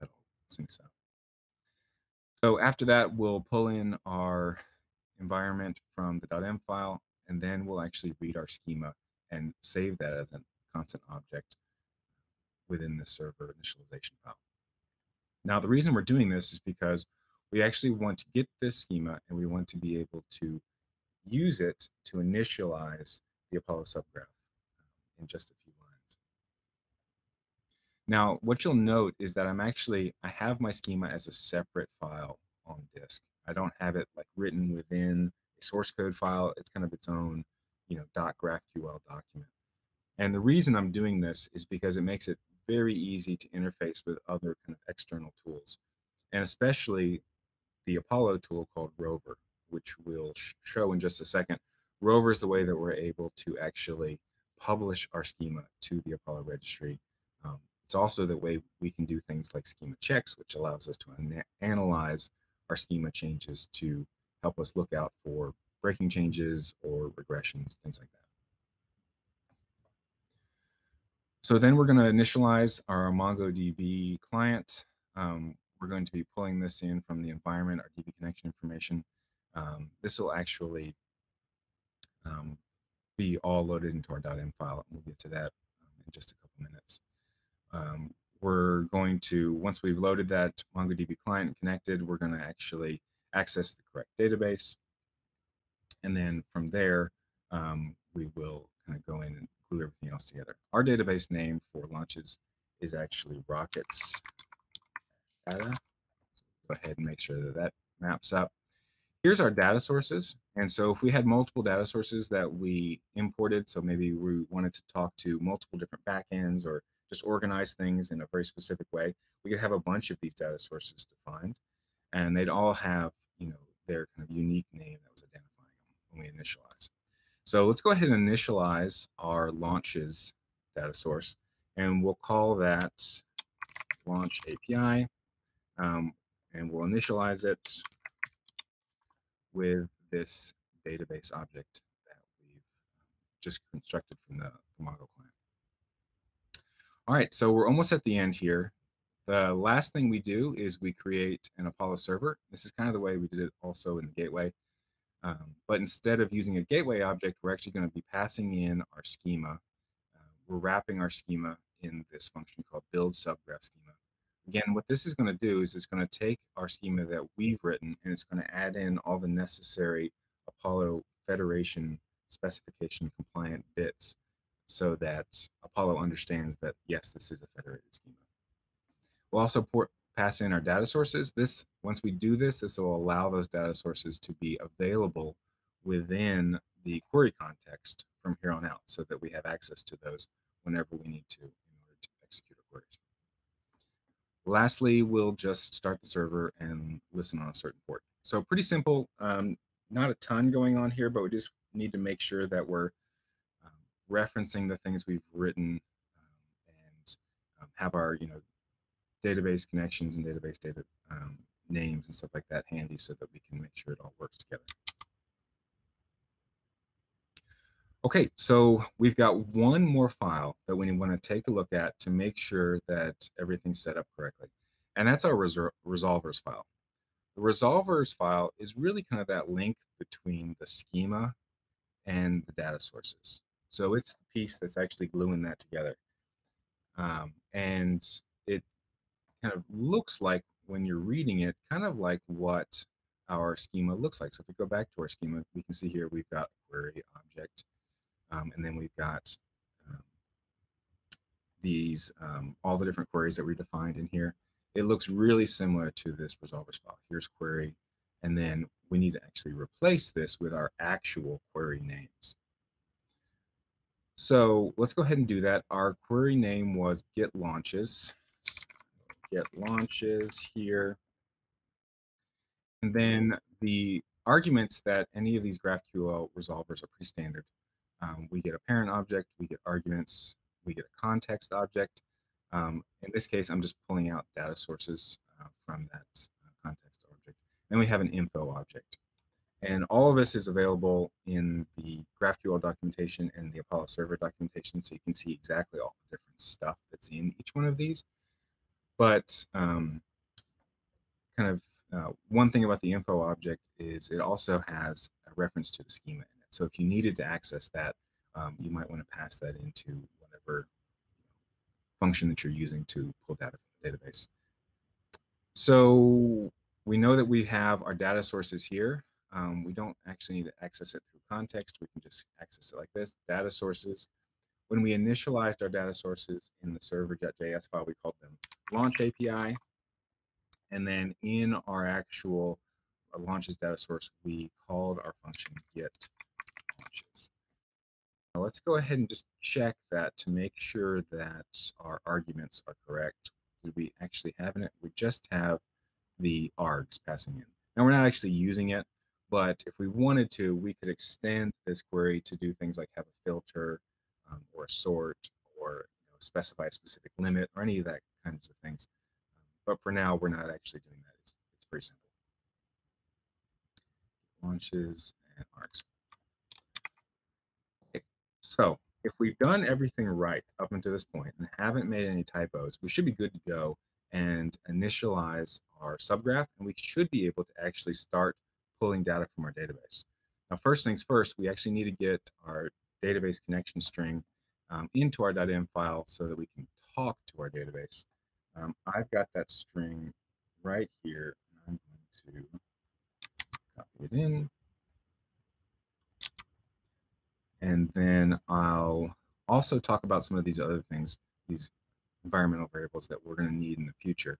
that'll syncs up. So after that, we'll pull in our environment from the .m file, and then we'll actually read our schema and save that as a constant object within the server initialization file. Now, the reason we're doing this is because we actually want to get this schema and we want to be able to use it to initialize the Apollo subgraph in just a few lines. Now, what you'll note is that I'm actually, I have my schema as a separate file on disk. I don't have it like written within a source code file. It's kind of its own, you know, .graphql document. And the reason I'm doing this is because it makes it very easy to interface with other kind of external tools, and especially the Apollo tool called Rover, which we'll show in just a second. Rover is the way that we're able to actually publish our schema to the Apollo registry. Um, it's also the way we can do things like schema checks, which allows us to an analyze our schema changes to help us look out for breaking changes or regressions, things like that. So then we're going to initialize our MongoDB client. Um, we're going to be pulling this in from the environment, our D B connection information. Um, this will actually um, be all loaded into our .m file, and we'll get to that um, in just a couple minutes. Um, we're going to, once we've loaded that MongoDB client and connected, we're going to actually access the correct database. And then from there, um, we will kind of go in and glue everything else together. Our database name for Launches is actually Rockets Data. So go ahead and make sure that that maps up. Here's our data sources. And so if we had multiple data sources that we imported, so maybe we wanted to talk to multiple different backends or just organize things in a very specific way, we could have a bunch of these data sources defined, and they'd all have, you know, their kind of unique name that was identifying them when we initialize. So let's go ahead and initialize our Launches data source, and we'll call that Launch A P I, um, and we'll initialize it with this database object that we've just constructed from the, the Mongo client. All right, so we're almost at the end here. The last thing we do is we create an Apollo server. This is kind of the way we did it also in the gateway. Um, but instead of using a gateway object, we're actually going to be passing in our schema. Uh, we're wrapping our schema in this function called build subgraph schema. Again, what this is going to do is it's going to take our schema that we've written, and it's going to add in all the necessary Apollo Federation specification compliant bits so that Apollo understands that, yes, this is a federated schema. We'll also port pass in our data sources. This, once we do this, this will allow those data sources to be available within the query context from here on out, so that we have access to those whenever we need to in order to execute our queries. Lastly, we'll just start the server and listen on a certain port. So pretty simple, um, not a ton going on here, but we just need to make sure that we're um, referencing the things we've written um, and um, have our, you know, database connections and database data um, names and stuff like that handy so that we can make sure it all works together. Okay, so we've got one more file that we want to take a look at to make sure that everything's set up correctly, and that's our resolvers file. The resolvers file is really kind of that link between the schema and the data sources. So it's the piece that's actually gluing that together. Um, and it kind of looks like, when you're reading it, kind of like what our schema looks like. So if we go back to our schema, we can see here we've got a query object, um, and then we've got um, these, um, all the different queries that we defined in here. It looks really similar to this resolvers file. Here's query, and then we need to actually replace this with our actual query names. So let's go ahead and do that. Our query name was get launches. Get launches here, and then the arguments that any of these GraphQL resolvers are pretty standard. Um, we get a parent object, we get arguments, we get a context object. Um, in this case, I'm just pulling out data sources uh, from that uh, context object. Then we have an info object, and all of this is available in the GraphQL documentation and the Apollo Server documentation, so you can see exactly all the different stuff that's in each one of these. But um, kind of uh, one thing about the info object is it also has a reference to the schema in it. So if you needed to access that, um, you might want to pass that into whatever function that you're using to pull data from the database. So we know that we have our data sources here. Um, we don't actually need to access it through context. We can just access it like this, data sources. When we initialized our data sources in the server.js file, we called them launch A P I. And then in our actual our launches data source, we called our function get launches. Now let's go ahead and just check that to make sure that our arguments are correct. Did we actually have in it? We just have the args passing in. Now we're not actually using it, but if we wanted to, we could extend this query to do things like have a filter, Um, or sort, or you know, specify a specific limit, or any of that kinds of things. Um, but for now, we're not actually doing that. It's, it's pretty simple. Launches and args. Okay. So if we've done everything right up until this point and haven't made any typos, we should be good to go and initialize our subgraph, and we should be able to actually start pulling data from our database. Now, first things first, we actually need to get our database connection string um, into our .m file so that we can talk to our database. Um, I've got that string right here. I'm going to copy it in. And then I'll also talk about some of these other things, these environmental variables that we're going to need in the future.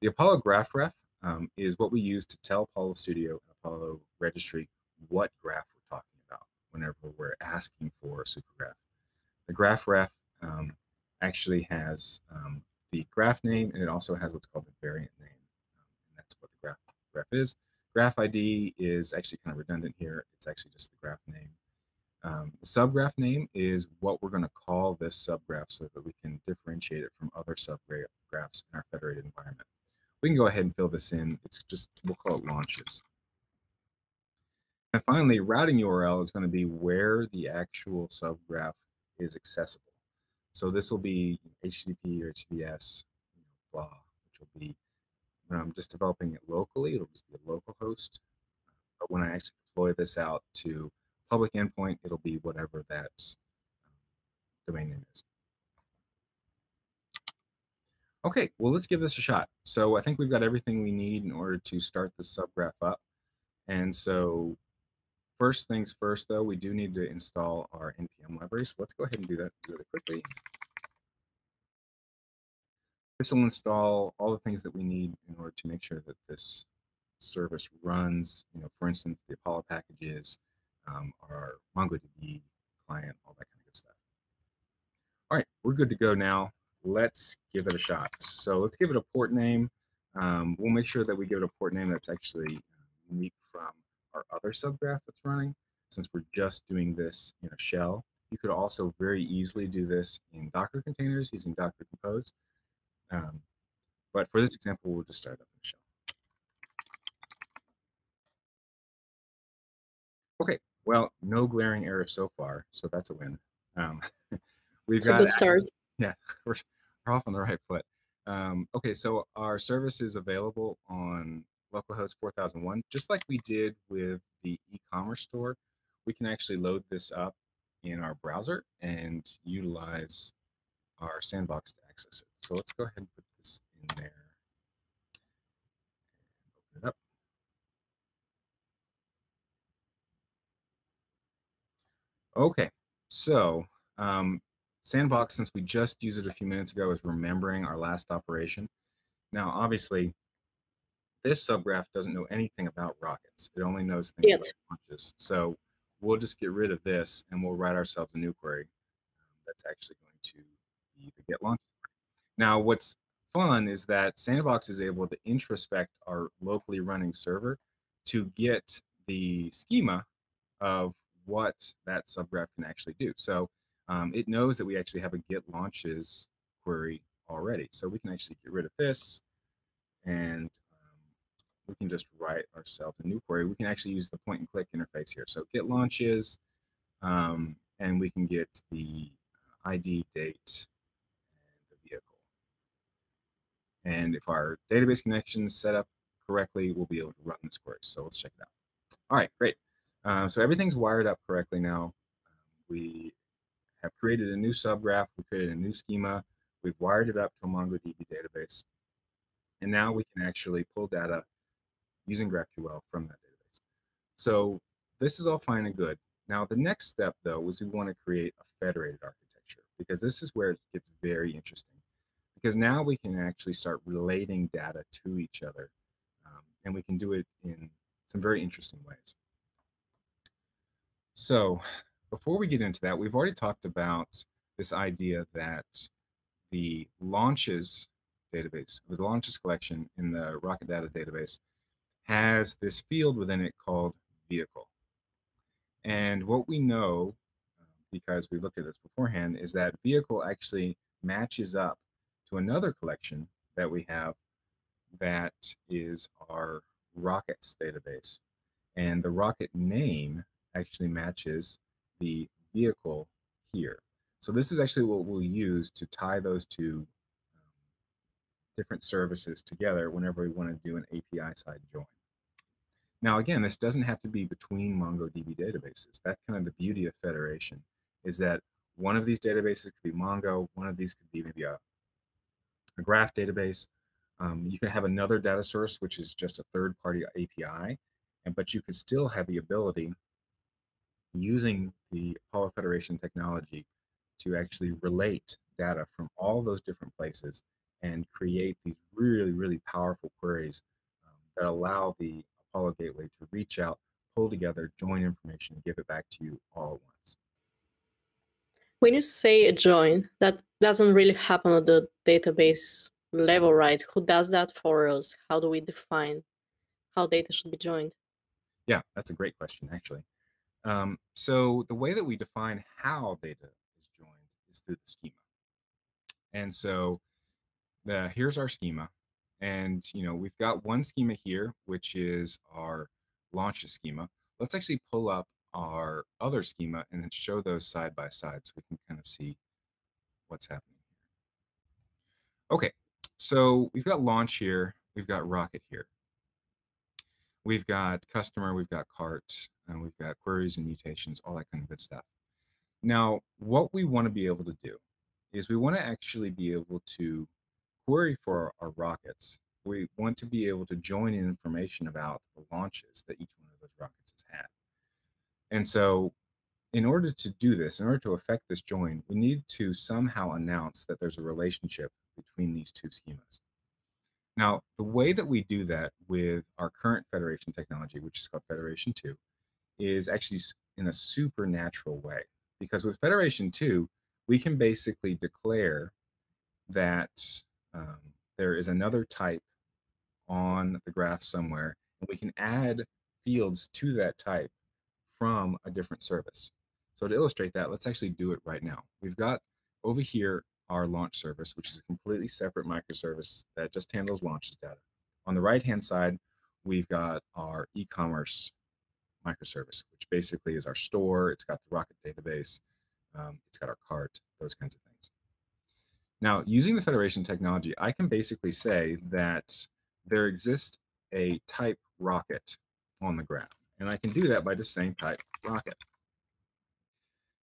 The Apollo graph ref um, is what we use to tell Apollo Studio and Apollo Registry what graph we're talking about whenever we're asking for a supergraph. The graph ref um, actually has um, the graph name, and it also has what's called the variant name. Um, and that's what the graph ref is. Graph I D is actually kind of redundant here. It's actually just the graph name. Um, the subgraph name is what we're going to call this subgraph so that we can differentiate it from other subgraphs in our federated environment. We can go ahead and fill this in. It's just, we'll call it launches. And finally, routing U R L is going to be where the actual subgraph is accessible. So this will be H T T P or H T T P S, you know, blah, which will be, when I'm just developing it locally, it'll just be a local host. But when I actually deploy this out to public endpoint, it'll be whatever that um, domain name is. Okay, well, let's give this a shot. So I think we've got everything we need in order to start the subgraph up. And so, first things first, though, we do need to install our N P M library. So let's go ahead and do that really quickly. This will install all the things that we need in order to make sure that this service runs. You know, for instance, the Apollo packages, um, our MongoDB client, all that kind of good stuff. All right, we're good to go now. Let's give it a shot. So let's give it a port name. Um, we'll make sure that we give it a port name that's actually unique from our other subgraph that's running, since we're just doing this in a shell. You could also very easily do this in Docker containers using Docker Compose. Um, but for this example, we'll just start up in a shell. Okay, well, no glaring errors so far, so that's a win. Um, we've it's got a good start. Yeah, we're, we're off on the right foot. Um, okay, so our service is available on localhost four thousand one, just like we did with the e-commerce store. We can actually load this up in our browser and utilize our sandbox to access it. So let's go ahead and put this in there. Open it up. Okay, so um, sandbox, since we just used it a few minutes ago, is remembering our last operation. Now, obviously, this subgraph doesn't know anything about rockets. It only knows things yep. about launches. So we'll just get rid of this and we'll write ourselves a new query um, that's actually going to be the get launches. Now, what's fun is that Sandbox is able to introspect our locally running server to get the schema of what that subgraph can actually do. So um, it knows that we actually have a get launches query already. So we can actually get rid of this, and we can just write ourselves a new query. We can actually use the point and click interface here. So get launches, um, and we can get the I D, date, and the vehicle. And if our database connection is set up correctly, we'll be able to run this query. So let's check it out. All right, great. Uh, so everything's wired up correctly now. Um, we have created a new subgraph. We created a new schema. We've wired it up to a MongoDB database. And now we can actually pull data using GraphQL from that database. So this is all fine and good. Now, the next step, though, was we want to create a federated architecture, because this is where it gets very interesting, because now we can actually start relating data to each other, um, and we can do it in some very interesting ways. So before we get into that, we've already talked about this idea that the launches database, the launches collection in the Rocket Data database, has this field within it called vehicle. And what we know, because we looked at this beforehand, is that vehicle actually matches up to another collection that we have that is our Rockets database. And the Rocket name actually matches the vehicle here. So this is actually what we'll use to tie those two um, different services together whenever we want to do an A P I side join. Now, again, this doesn't have to be between MongoDB databases. That's kind of the beauty of federation, is that one of these databases could be Mongo, one of these could be maybe a, a graph database. Um, you can have another data source, which is just a third-party A P I, and but you could still have the ability, using the Apollo Federation technology, to actually relate data from all those different places and create these really, really powerful queries um, that allow the Apollo Gateway to reach out, pull together, join information, and give it back to you all at once. When you say a join, that doesn't really happen at the database level, right? Who does that for us? How do we define how data should be joined? Yeah, that's a great question, actually. Um, so the way that we define how data is joined is through the schema. And so the, here's our schema. And, you know, we've got one schema here, which is our launches schema. Let's actually pull up our other schema and then show those side by side so we can kind of see what's happening here. Okay, so we've got launch here, we've got rocket here. We've got customer, we've got cart, and we've got queries and mutations, all that kind of good stuff. Now, what we want to be able to do is we want to actually be able to query for our rockets. We want to be able to join in information about the launches that each one of those rockets has had. And so in order to do this, in order to effect this join, we need to somehow announce that there's a relationship between these two schemas. Now, the way that we do that with our current federation technology, which is called Federation two, is actually in a supernatural way. Because with Federation two, we can basically declare that Um, there is another type on the graph somewhere, and we can add fields to that type from a different service. So to illustrate that, let's actually do it right now. We've got over here our launch service, which is a completely separate microservice that just handles launches data. On the right-hand side, we've got our e-commerce microservice, which basically is our store. It's got the Rocket database. Um, it's got our cart, those kinds of things. Now, using the federation technology, I can basically say that there exists a type rocket on the graph. And I can do that by just saying type rocket.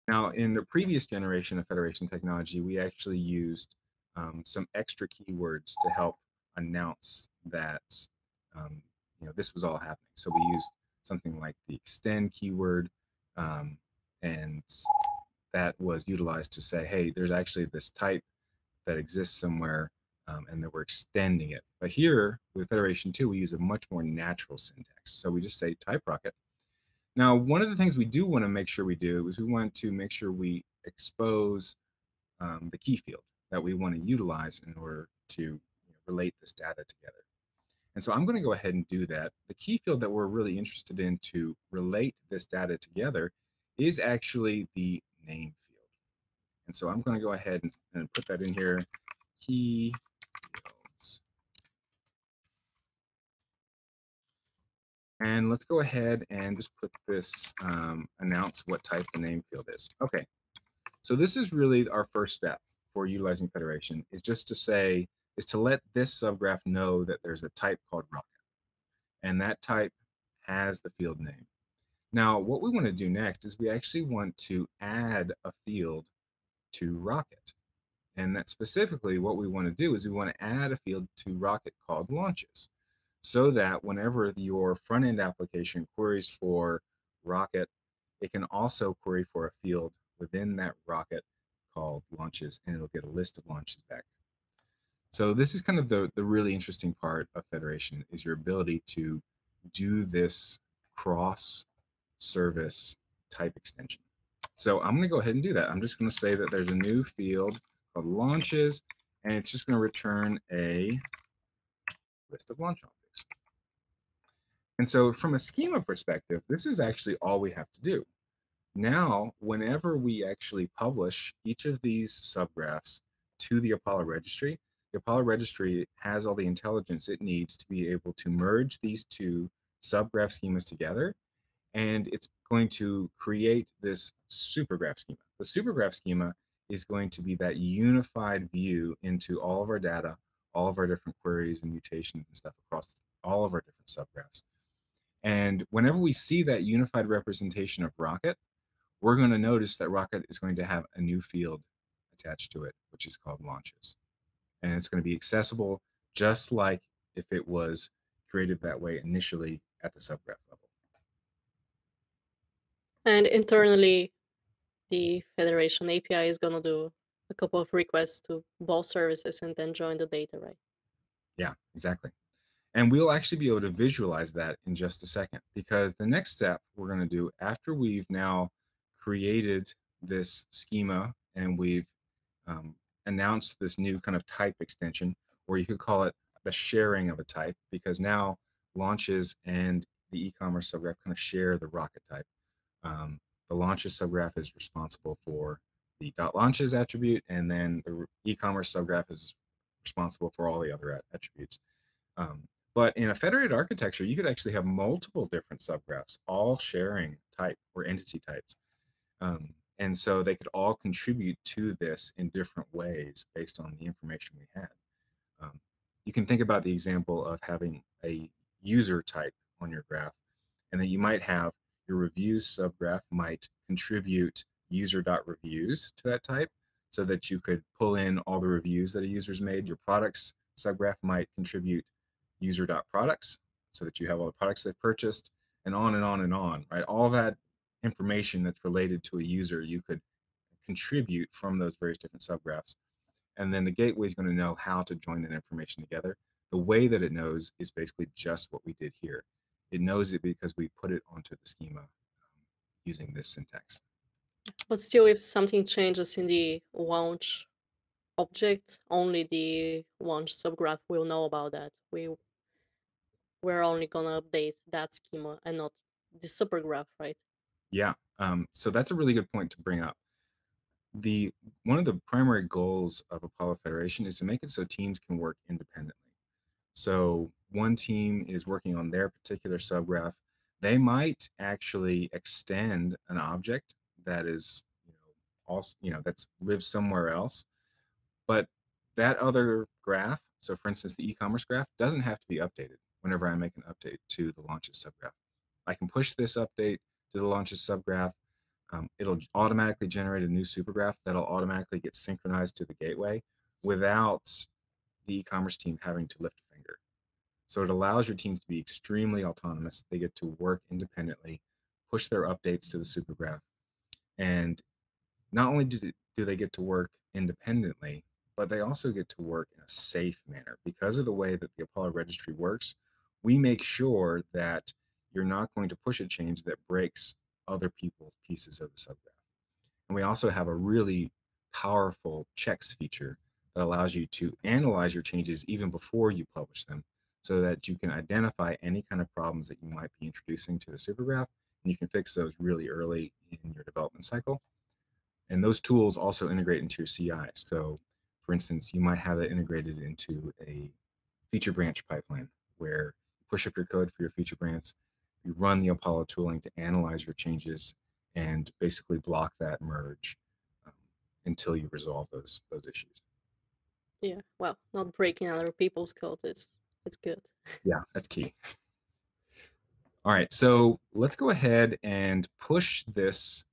Now, in the previous generation of federation technology, we actually used um, some extra keywords to help announce that um, you know, this was all happening. So we used something like the extend keyword, um, and that was utilized to say, hey, there's actually this type that exists somewhere, um, and that we're extending it. But here with Federation two, we use a much more natural syntax. So we just say type rocket. Now, one of the things we do want to make sure we do is we want to make sure we expose um, the key field that we want to utilize in order to you know, relate this data together. And so I'm going to go ahead and do that. The key field that we're really interested in to relate this data together is actually the name field. And so I'm going to go ahead and, and put that in here, key fields. And let's go ahead and just put this, um, announce what type the name field is. Okay, so this is really our first step for utilizing federation, is just to say, is to let this subgraph know that there's a type called rocket. And that type has the field name. Now, what we want to do next is we actually want to add a field to rocket. And that specifically what we want to do is we want to add a field to Rocket called Launches, so that whenever your front-end application queries for Rocket, it can also query for a field within that Rocket called Launches, and it'll get a list of launches back. So this is kind of the, the really interesting part of Federation, is your ability to do this cross-service type extension. So I'm going to go ahead and do that. I'm just going to say that there's a new field called Launches, and it's just going to return a list of launch objects. And so from a schema perspective, this is actually all we have to do. Now, whenever we actually publish each of these subgraphs to the Apollo registry, the Apollo registry has all the intelligence it needs to be able to merge these two subgraph schemas together, and it's going to create this supergraph schema. The supergraph schema is going to be that unified view into all of our data, all of our different queries and mutations and stuff across all of our different subgraphs. And whenever we see that unified representation of Rocket, we're going to notice that Rocket is going to have a new field attached to it, which is called Launches. And it's going to be accessible just like if it was created that way initially at the subgraph level. And internally, the Federation A P I is going to do a couple of requests to both services and then join the data, right? Yeah, exactly. And we'll actually be able to visualize that in just a second, because the next step we're going to do after we've now created this schema and we've um, announced this new kind of type extension, or you could call it the sharing of a type, because now Launches and the e-commerce subgraph kind of share the Rocket type. Um, the Launches subgraph is responsible for the .launches attribute, and then the e-commerce subgraph is responsible for all the other attributes. Um, but in a federated architecture, you could actually have multiple different subgraphs, all sharing type or entity types. Um, and so they could all contribute to this in different ways based on the information we had. Um, you can think about the example of having a user type on your graph, and then you might have your reviews subgraph might contribute user.reviews to that type, so that you could pull in all the reviews that a user's made. Your products subgraph might contribute user.products, so that you have all the products they've purchased, and on and on and on, right? All that information that's related to a user, you could contribute from those various different subgraphs. And then the gateway is going to know how to join that information together. The way that it knows is basically just what we did here. It knows it because we put it onto the schema um, using this syntax. But still, if something changes in the launch object, only the launch subgraph will know about that. We, we're only going to update that schema and not the supergraph, right? Yeah. Um, so that's a really good point to bring up. The one of the primary goals of Apollo Federation is to make it so teams can work independently. So one team is working on their particular subgraph. They might actually extend an object that is, you know, also, you know, that's lives somewhere else, but that other graph, so for instance, the e-commerce graph doesn't have to be updated whenever I make an update to the Launches subgraph. I can push this update to the Launches subgraph. Um, it'll automatically generate a new supergraph that'll automatically get synchronized to the gateway without the e-commerce team having to lift a finger. So it allows your teams to be extremely autonomous. They get to work independently, push their updates to the supergraph. And not only do, do they get to work independently, but they also get to work in a safe manner. Because of the way that the Apollo registry works, we make sure that you're not going to push a change that breaks other people's pieces of the subgraph. And we also have a really powerful checks feature that allows you to analyze your changes even before you publish them, so that you can identify any kind of problems that you might be introducing to the supergraph, and you can fix those really early in your development cycle. And those tools also integrate into your C I. So for instance, you might have that integrated into a feature branch pipeline, where you push up your code for your feature branch, you run the Apollo tooling to analyze your changes and basically block that merge um, until you resolve those those issues. Yeah, well, not breaking other people's code is it's good. Yeah, that's key. All right, so let's go ahead and push this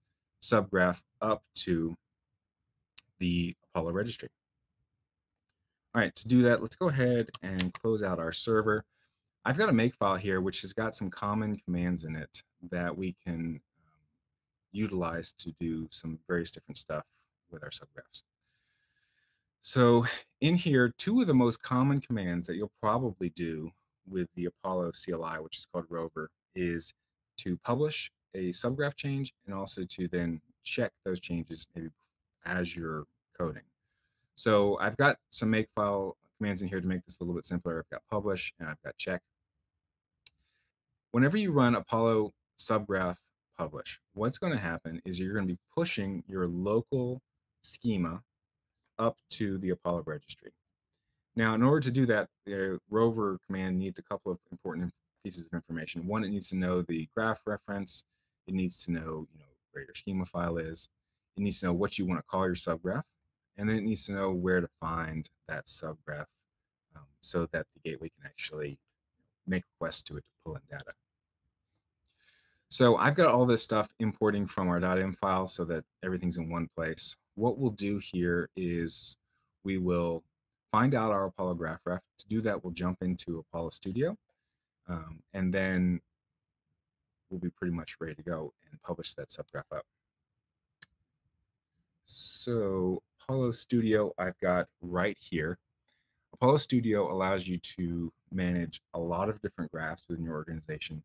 subgraph up to the Apollo registry. All right, to do that, let's go ahead and close out our server. I've got a makefile here, which has got some common commands in it that we can um, utilize to do some various different stuff with our subgraphs. So in here, two of the most common commands that you'll probably do with the Apollo C L I, which is called Rover, is to publish a subgraph change and also to then check those changes maybe as you're coding. So I've got some makefile commands in here to make this a little bit simpler. I've got publish and I've got check. Whenever you run Apollo subgraph publish, what's going to happen is you're going to be pushing your local schema up to the Apollo registry. Now, in order to do that, the Rover command needs a couple of important pieces of information. One, it needs to know the graph reference. It needs to know, you know, where your schema file is. It needs to know what you want to call your subgraph. And then it needs to know where to find that subgraph um, so that the gateway can actually make requests to it to pull in data. So I've got all this stuff importing from our .m file so that everything's in one place. What we'll do here is we will find out our Apollo graph ref. To do that, we'll jump into Apollo Studio, um, and then we'll be pretty much ready to go and publish that subgraph up. So Apollo Studio, I've got right here. Apollo Studio allows you to manage a lot of different graphs within your organization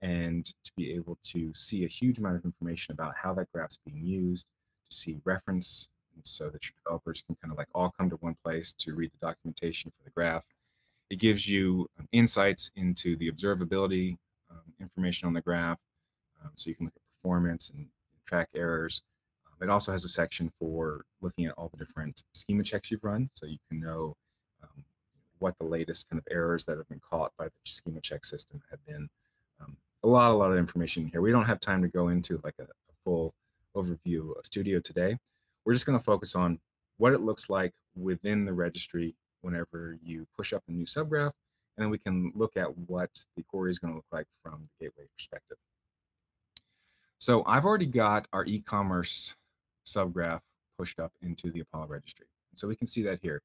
and to be able to see a huge amount of information about how that graph's being used, to see reference, and so that your developers can kind of like all come to one place to read the documentation for the graph. It gives you insights into the observability um, information on the graph, um, so you can look at performance and track errors. It also has a section for looking at all the different schema checks you've run, so you can know um, what the latest kind of errors that have been caught by the schema check system have been. Um, a lot, a lot of information here. We don't have time to go into like a, a full overview of Studio today. We're just going to focus on what it looks like within the registry whenever you push up a new subgraph, and then we can look at what the query is going to look like from the gateway perspective. So I've already got our e-commerce subgraph pushed up into the Apollo registry. And so we can see that here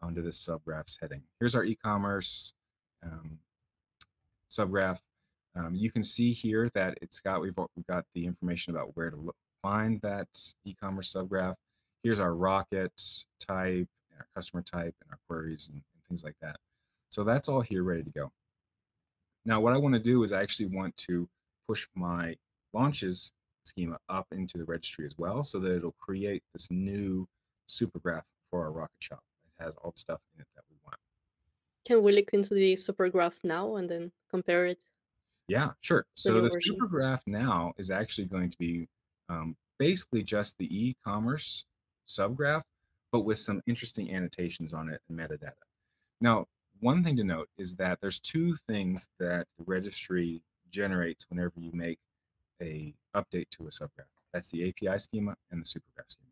under this subgraphs heading. Here's our e-commerce um, subgraph. Um, you can see here that it's got, we've, we've got the information about where to look, find that e-commerce subgraph. Here's our rocket type, and our customer type, and our queries, and, and things like that. So that's all here ready to go. Now, what I want to do is I actually want to push my launches schema up into the registry as well, so that it'll create this new supergraph for our rocket shop. It has all the stuff in it that we want. Can we look into the supergraph now and then compare it? Yeah, sure. So the version. Supergraph now is actually going to be um, basically just the e-commerce subgraph, but with some interesting annotations on it and metadata. Now, one thing to note is that there's two things that the registry generates whenever you make a update to a subgraph. That's the A P I schema and the supergraph schema.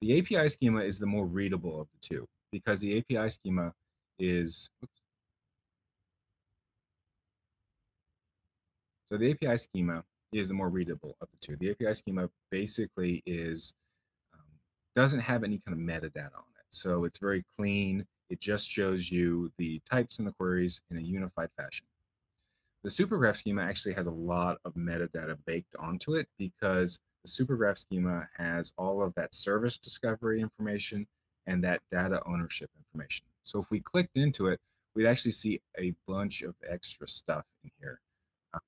The A P I schema is the more readable of the two, because the A P I schema is, oops. So the A P I schema is the more readable of the two. The A P I schema basically is, um, doesn't have any kind of metadata on it. So it's very clean. It just shows you the types and the queries in a unified fashion. The supergraph schema actually has a lot of metadata baked onto it, because the supergraph schema has all of that service discovery information and that data ownership information. So if we clicked into it, we'd actually see a bunch of extra stuff in here. Um,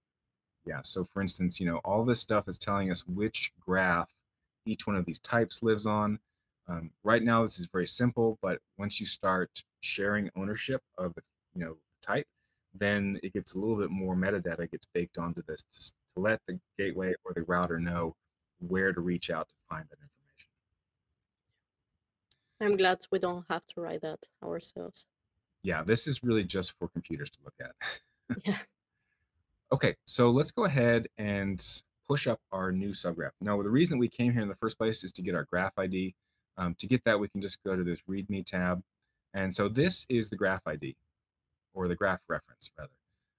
yeah, so for instance, you know, all this stuff is telling us which graph each one of these types lives on. Um, right now, this is very simple, but once you start sharing ownership of the, you know, type, then it gets a little bit more metadata gets baked onto this to let the gateway or the router know where to reach out to find that information. I'm glad we don't have to write that ourselves. Yeah, this is really just for computers to look at. Yeah. Okay, so let's go ahead and push up our new subgraph. Now, the reason we came here in the first place is to get our graph I D. Um, to get that, we can just go to this README tab. And so this is the graph I D, or the graph reference, rather.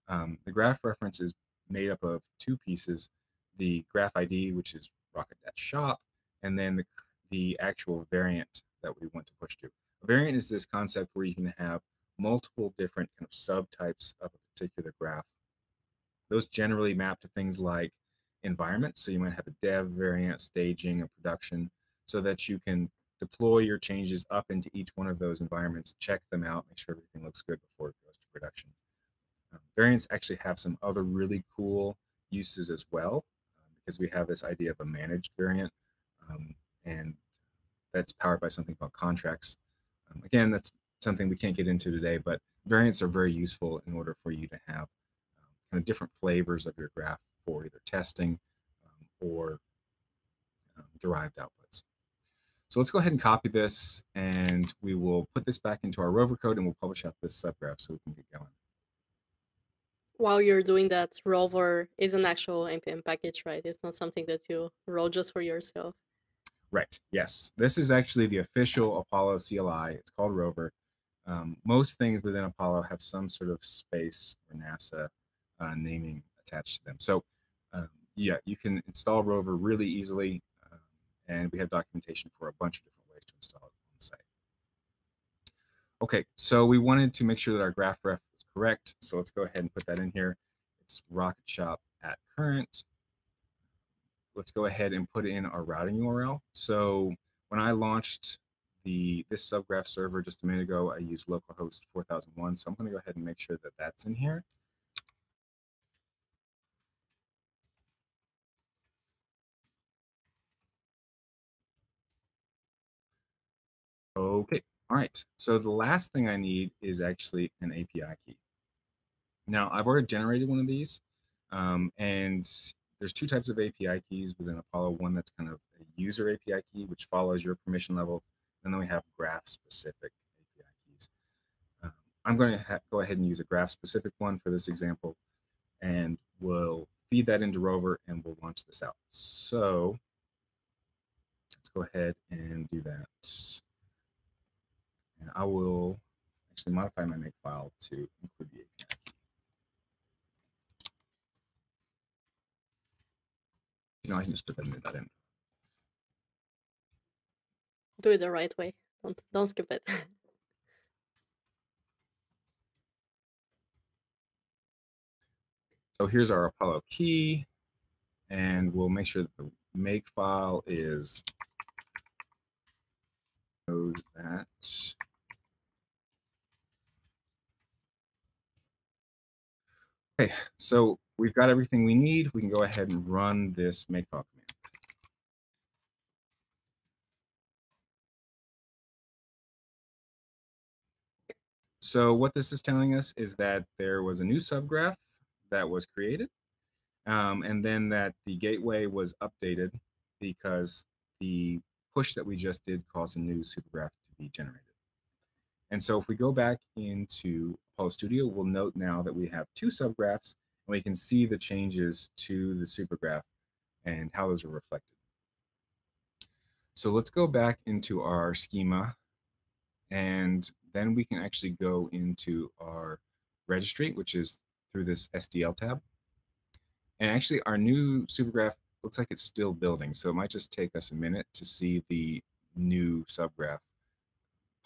Um, the graph reference is made up of two pieces, the graph I D, which is rocket.shop, and then the, the actual variant that we want to push to. A variant is this concept where you can have multiple different kind of subtypes of a particular graph. Those generally map to things like environment. So you might have a dev variant, staging, and production, so that you can deploy your changes up into each one of those environments, check them out, make sure everything looks good before it goes to production. Um, variants actually have some other really cool uses as well, uh, because we have this idea of a managed variant, um, and that's powered by something called contracts. Um, again, that's something we can't get into today, but variants are very useful in order for you to have um, kind of different flavors of your graph for either testing um, or um, derived outputs. So let's go ahead and copy this, and we will put this back into our Rover code, and we'll publish out this subgraph so we can get going. While you're doing that, Rover is an actual N P M package, right? It's not something that you wrote just for yourself. Right. Yes. This is actually the official Apollo C L I. It's called Rover. Um, most things within Apollo have some sort of space or NASA uh, naming attached to them. So um, yeah, you can install Rover really easily. And we have documentation for a bunch of different ways to install it on site. Okay, so we wanted to make sure that our graph ref is correct. So let's go ahead and put that in here. It's rocket shop at current. Let's go ahead and put in our routing U R L. So when I launched the this subgraph server just a minute ago, I used localhost four thousand one. So I'm going to go ahead and make sure that that's in here. Okay, all right. So the last thing I need is actually an A P I key. Now, I've already generated one of these, um, and there's two types of A P I keys within Apollo. One that's kind of a user A P I key, which follows your permission levels, and then we have graph-specific A P I keys. Um, I'm going to go ahead and use a graph-specific one for this example, and we'll feed that into Rover, and we'll launch this out. So let's go ahead and do that. And I will actually modify my makefile to include the A P I key. No, I can just put that in, that in. Do it the right way. Don't don't skip it. So here's our Apollo key, and we'll make sure that the makefile is knows that. Okay, so we've got everything we need. We can go ahead and run this makefile command. So what this is telling us is that there was a new subgraph that was created, um, and then that the gateway was updated because the push that we just did caused a new supergraph to be generated. And so if we go back into Apollo Studio, we'll note now that we have two subgraphs, and we can see the changes to the supergraph and how those are reflected. So let's go back into our schema, and then we can actually go into our registry, which is through this S D L tab. And actually our new supergraph looks like it's still building, so it might just take us a minute to see the new subgraph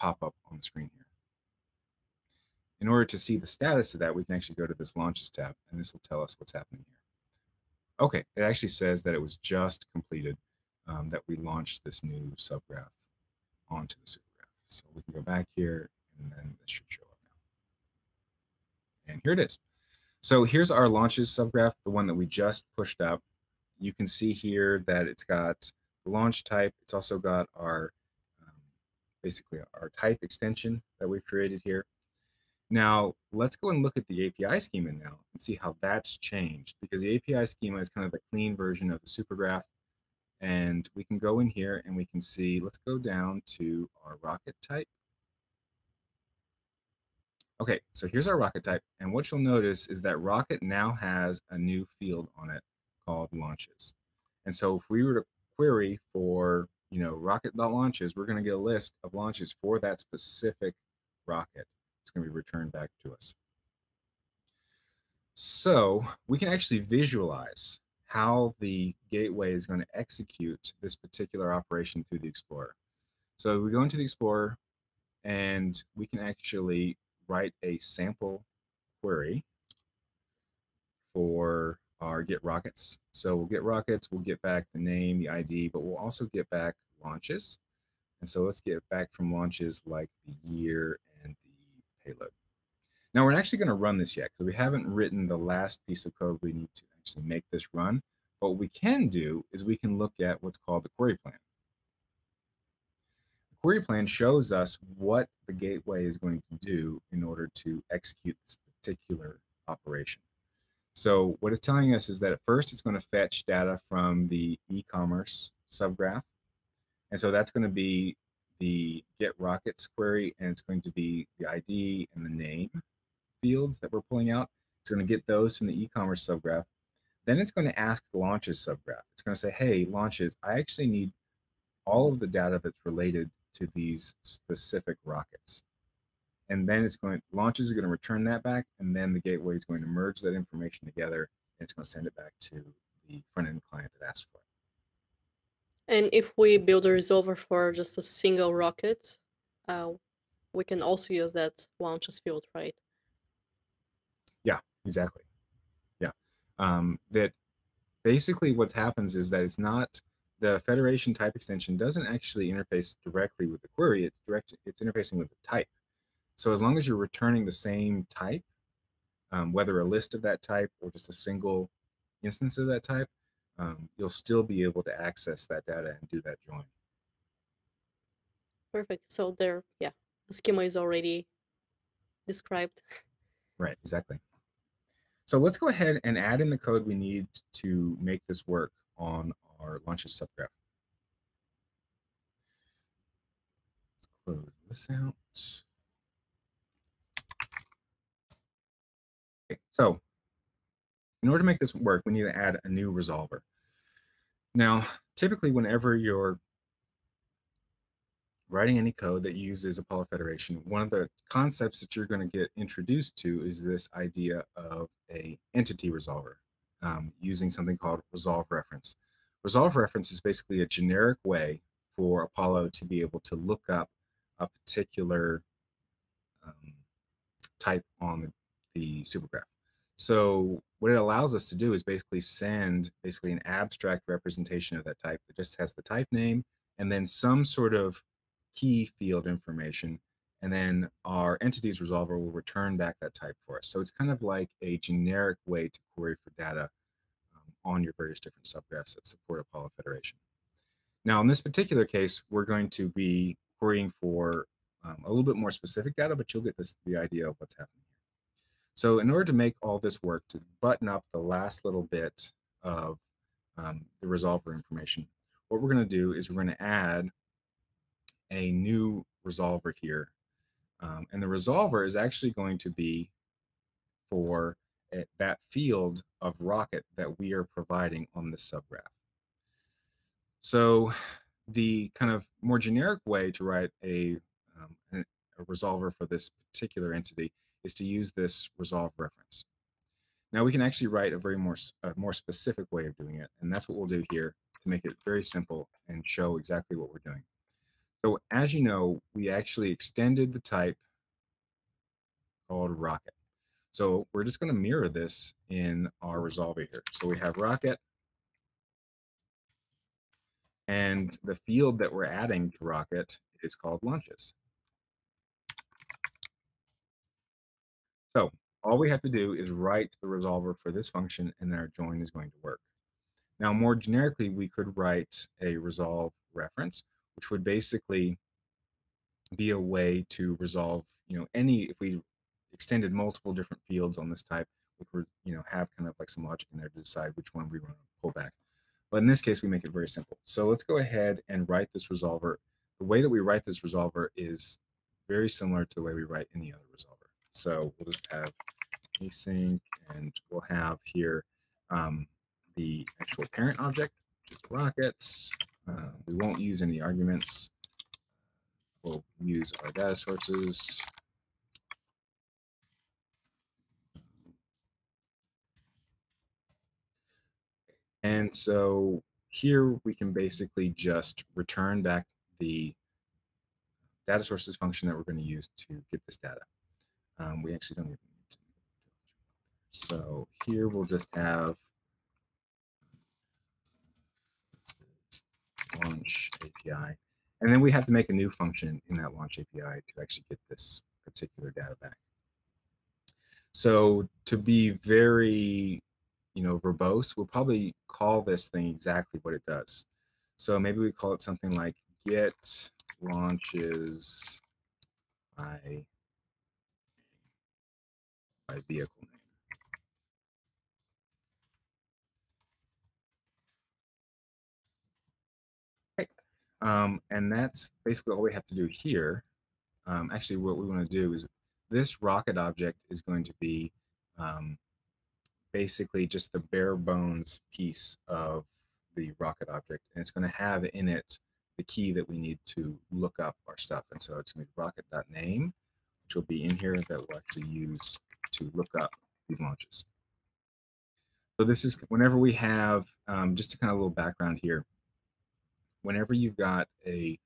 pop up on the screen here. In order to see the status of that, we can actually go to this Launches tab, and this will tell us what's happening here. Okay, it actually says that it was just completed, um, that we launched this new subgraph onto the supergraph. So we can go back here, and then this should show up now. And here it is. So here's our Launches subgraph, the one that we just pushed up. You can see here that it's got the launch type. It's also got our, um, basically our type extension that we've created here. Now, let's go and look at the A P I schema now and see how that's changed, because the A P I schema is kind of the clean version of the supergraph. And we can go in here and we can see, let's go down to our rocket type. Okay, so here's our rocket type. And what you'll notice is that rocket now has a new field on it called launches. And so if we were to query for, you know, rocket.launches, we're going to get a list of launches for that specific rocket. It's going to be returned back to us. So we can actually visualize how the gateway is going to execute this particular operation through the Explorer. So we go into the Explorer, and we can actually write a sample query for our get rockets. So we'll get rockets, we'll get back the name, the I D, but we'll also get back launches. And so let's get back from launches like the year and the payload. Now we're actually going to run this yet because we haven't written the last piece of code we need to actually make this run. But what we can do is we can look at what's called the query plan. The query plan shows us what the gateway is going to do in order to execute this particular operation. So what it's telling us is that at first it's going to fetch data from the e-commerce subgraph. And so that's going to be the get rockets query, and it's going to be the I D and the name fields that we're pulling out. It's going to get those from the e-commerce subgraph. Then it's going to ask the launches subgraph. It's going to say, hey, launches, I actually need all of the data that's related to these specific rockets. And then it's going, launches are going to return that back, and then the gateway is going to merge that information together, and it's going to send it back to the front-end client that asked for it. And if we build a resolver for just a single rocket, uh, we can also use that launches field, right? Yeah, exactly. Yeah. Um, that basically what happens is that it's not, the Federation type extension doesn't actually interface directly with the query. It's direct, it's interfacing with the type. So as long as you're returning the same type, um, whether a list of that type or just a single instance of that type, um, you'll still be able to access that data and do that join. Perfect. So there, yeah, the schema is already described. Right, exactly. So let's go ahead and add in the code we need to make this work on our launches subgraph. Let's close this out. So in order to make this work, we need to add a new resolver. Now, typically, whenever you're writing any code that uses Apollo Federation, one of the concepts that you're going to get introduced to is this idea of an entity resolver um, using something called resolve reference. Resolve reference is basically a generic way for Apollo to be able to look up a particular um, type on the the supergraph. So what it allows us to do is basically send basically an abstract representation of that type that just has the type name and then some sort of key field information, and then our entities resolver will return back that type for us. So it's kind of like a generic way to query for data um, on your various different subgraphs that support Apollo Federation. Now in this particular case, we're going to be querying for um, a little bit more specific data, but you'll get this, the idea of what's happening. So in order to make all this work, to button up the last little bit of um, the resolver information, what we're going to do is we're going to add a new resolver here. Um, and the resolver is actually going to be for a, that field of rocket that we are providing on the subgraph. So the kind of more generic way to write a, um, a resolver for this particular entity is to use this resolve reference. Now we can actually write a very more, a more specific way of doing it, and that's what we'll do here to make it very simple and show exactly what we're doing. So as you know, we actually extended the type called rocket. So we're just going to mirror this in our resolver here. So we have rocket, and the field that we're adding to rocket is called launches. So all we have to do is write the resolver for this function, and then our join is going to work. Now, more generically, we could write a resolve reference, which would basically be a way to resolve, you know, any, if we extended multiple different fields on this type, we could, you know, have kind of like some logic in there to decide which one we want to pull back. But in this case, we make it very simple. So let's go ahead and write this resolver. The way that we write this resolver is very similar to the way we write any other resolver. So we'll just have async, and we'll have here um, the actual parent object, which is rockets. Uh, we won't use any arguments. We'll use our data sources. And so here we can basically just return back the data sources function that we're going to use to get this data. Um, we actually don't even need to. So here we'll just have launch A P I. And then we have to make a new function in that launch A P I to actually get this particular data back. So to be very, you know, verbose, we'll probably call this thing exactly what it does. So maybe we call it something like get launches by, by vehicle name. Okay. Um, and that's basically all we have to do here. Um, actually, what we want to do is this rocket object is going to be um, basically just the bare bones piece of the rocket object, and it's going to have in it the key that we need to look up our stuff. And so it's going to be rocket.name, which will be in here that we'll actually use to look up these launches. So this is whenever we have, um, just to kind of a little background here, whenever you've got a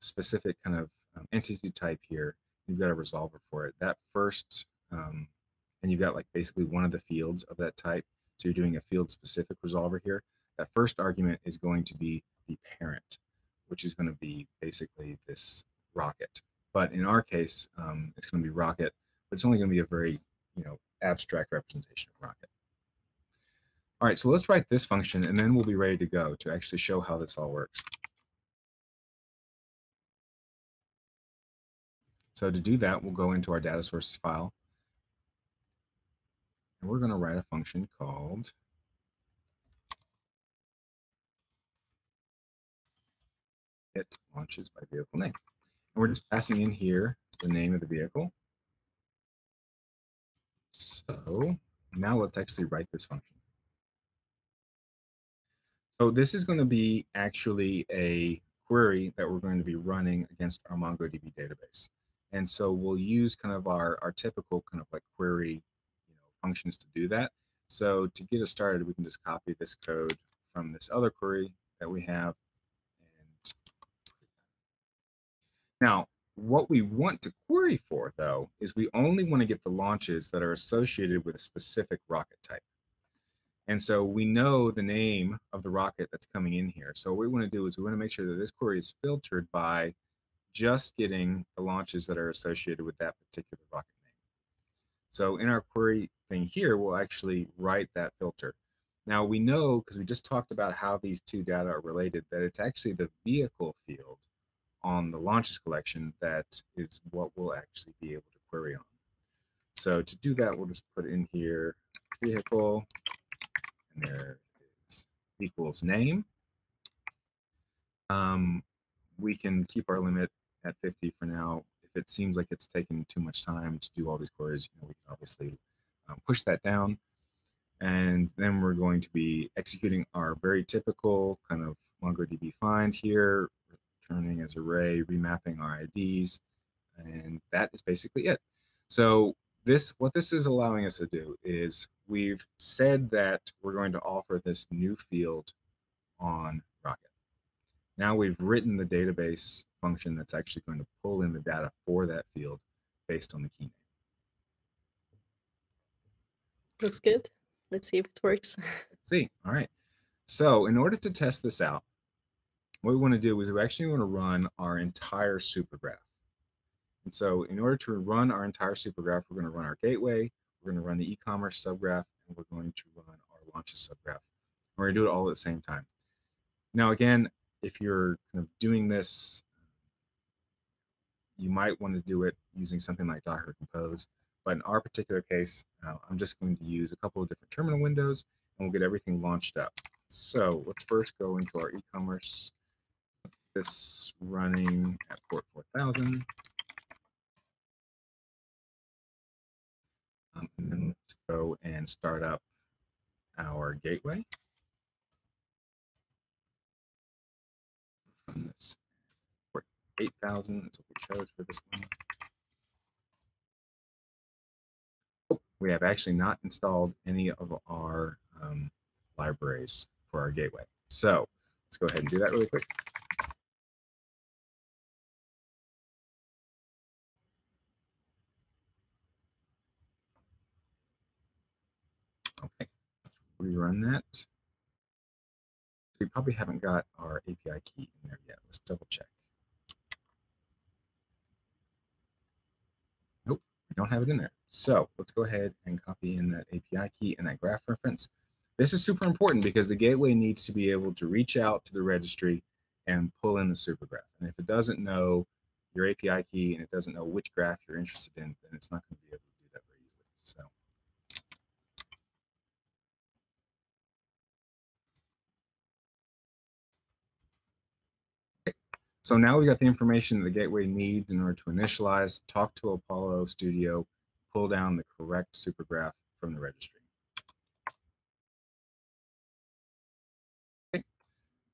specific kind of um, entity type here, you've got a resolver for it. That first, um, and you've got like basically one of the fields of that type. So you're doing a field specific resolver here. That first argument is going to be the parent, which is going to be basically this rocket. But in our case, um, it's going to be rocket, but it's only going to be a very, you know, abstract representation of rocket. All right, so let's write this function and then we'll be ready to go to actually show how this all works. So to do that, we'll go into our data sources file. And we're going to write a function called get launches by vehicle name. And we're just passing in here the name of the vehicle. So now let's actually write this function. So this is going to be actually a query that we're going to be running against our MongoDB database. And so we'll use kind of our, our typical kind of like query functions to do that. So to get us started, we can just copy this code from this other query that we have. And now, what we want to query for, though, is we only want to get the launches that are associated with a specific rocket type. And so we know the name of the rocket that's coming in here. So what we want to do is we want to make sure that this query is filtered by just getting the launches that are associated with that particular rocket name. So in our query thing here, we'll actually write that filter. Now we know, because we just talked about how these two data are related, that it's actually the vehicle field on the launches collection that is what we'll actually be able to query on. So to do that, we'll just put in here vehicle, and there is equals name. Um, we can keep our limit at fifty for now. If it seems like it's taking too much time to do all these queries, you know, we can obviously um, push that down. And then we're going to be executing our very typical kind of MongoDB find here, returning as array, remapping our I Ds, and that is basically it. So this, what this is allowing us to do is we've said that we're going to offer this new field on Rocket. Now we've written the database function that's actually going to pull in the data for that field based on the key name. Looks good. Let's see if it works. Let's see. All right. So in order to test this out, what we want to do is we actually want to run our entire supergraph. And so in order to run our entire supergraph, we're going to run our gateway, we're going to run the e-commerce subgraph, and we're going to run our launches subgraph. We're going to do it all at the same time. Now, again, if you're kind of doing this, you might want to do it using something like Docker Compose. But in our particular case, uh, I'm just going to use a couple of different terminal windows, and we'll get everything launched up. So let's first go into our e-commerce. This running at port four thousand. Um, and then let's go and start up our gateway. This for eight thousand, that's what we chose for this one. Oh, we have actually not installed any of our um, libraries for our gateway. So let's go ahead and do that really quick. rerun that. We probably haven't got our A P I key in there yet. Let's double check. Nope, we don't have it in there. So let's go ahead and copy in that A P I key and that graph reference. This is super important because the gateway needs to be able to reach out to the registry and pull in the supergraph. And if it doesn't know your A P I key and it doesn't know which graph you're interested in, then it's not going to be able to do that very easily. So okay. So now we've got the information that the gateway needs in order to initialize, talk to Apollo Studio, pull down the correct supergraph from the registry.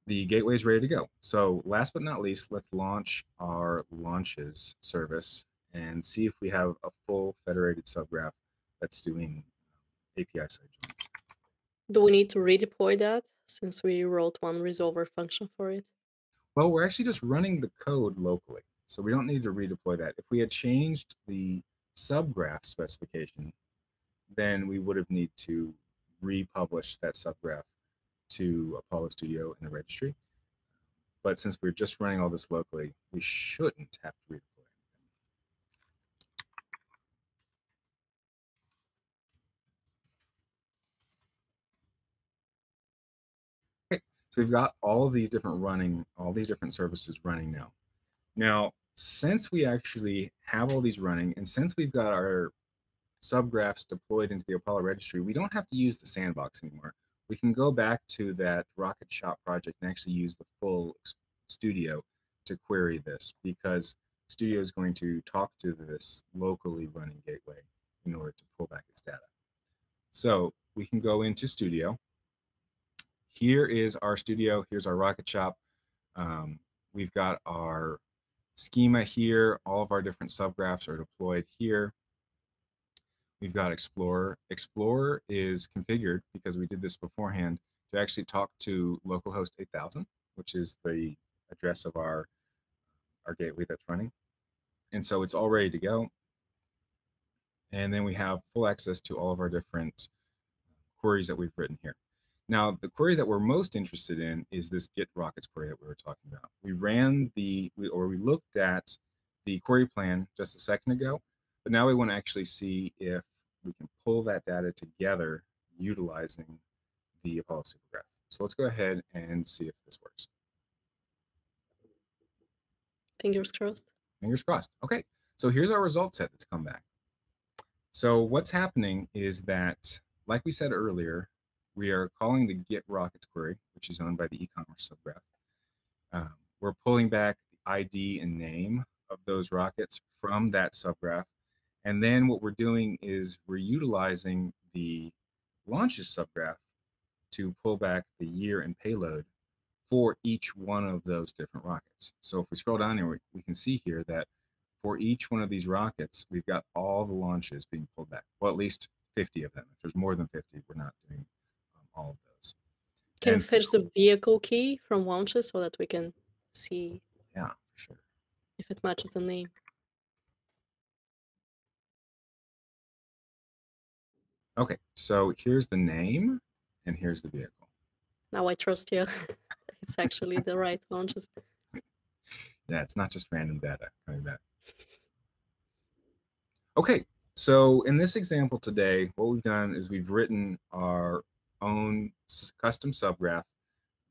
The gateway is ready to go. So last but not least, let's launch our Launches service and see if we have a full federated subgraph that's doing A P I side joins. Do we need to redeploy that since we wrote one resolver function for it? Well, we're actually just running the code locally, so we don't need to redeploy that. If we had changed the subgraph specification, then we would have need to republish that subgraph to Apollo Studio in the registry. But since we're just running all this locally, we shouldn't have to redeploy anything. Okay, so we've got all of these different running, all these different services running now. Now, since we actually have all these running, and since we've got our subgraphs deployed into the Apollo registry, we don't have to use the sandbox anymore. We can go back to that Rocket Shop project and actually use the full Studio to query this, because Studio is going to talk to this locally running gateway in order to pull back its data. So we can go into Studio. Here is our Studio. Here's our Rocket Shop. Um, we've got our schema here. All of our different subgraphs are deployed here. We've got Explorer. Explorer is configured, because we did this beforehand, to actually talk to localhost eight thousand, which is the address of our, our gateway that's running. And so it's all ready to go. And then we have full access to all of our different queries that we've written here. Now, the query that we're most interested in is this Git Rockets query that we were talking about. We ran the, we, or we looked at the query plan just a second ago. But now we want to actually see if we can pull that data together utilizing the Apollo Supergraph. So let's go ahead and see if this works. Fingers crossed. Fingers crossed. Okay, so here's our result set that's come back. So what's happening is that, like we said earlier, we are calling the Git Rockets query, which is owned by the e-commerce subgraph. Um, we're pulling back the I D and name of those rockets from that subgraph. And then what we're doing is we're utilizing the Launches subgraph to pull back the year and payload for each one of those different rockets. So if we scroll down here, we, we can see here that for each one of these rockets, we've got all the launches being pulled back. Well, at least fifty of them. If there's more than fifty, we're not doing um, all of those. Can and we fetch so, the vehicle key from Launches so that we can see? Yeah, sure. If it matches the name. Okay, so here's the name and here's the vehicle. Now I trust you. It's actually the right Launches. Yeah, it's not just random data coming back. Okay, so in this example today, what we've done is we've written our own custom subgraph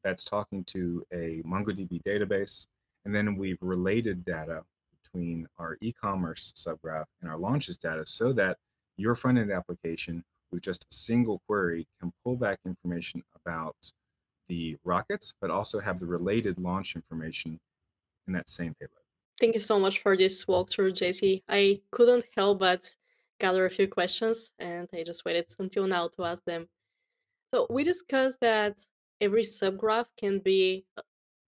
that's talking to a MongoDB database, and then we've related data between our e-commerce subgraph and our Launches data so that your front-end application with just a single query can pull back information about the rockets, but also have the related launch information in that same payload. Thank you so much for this walkthrough, J C. I couldn't help but gather a few questions, and I just waited until now to ask them. So we discussed that every subgraph can be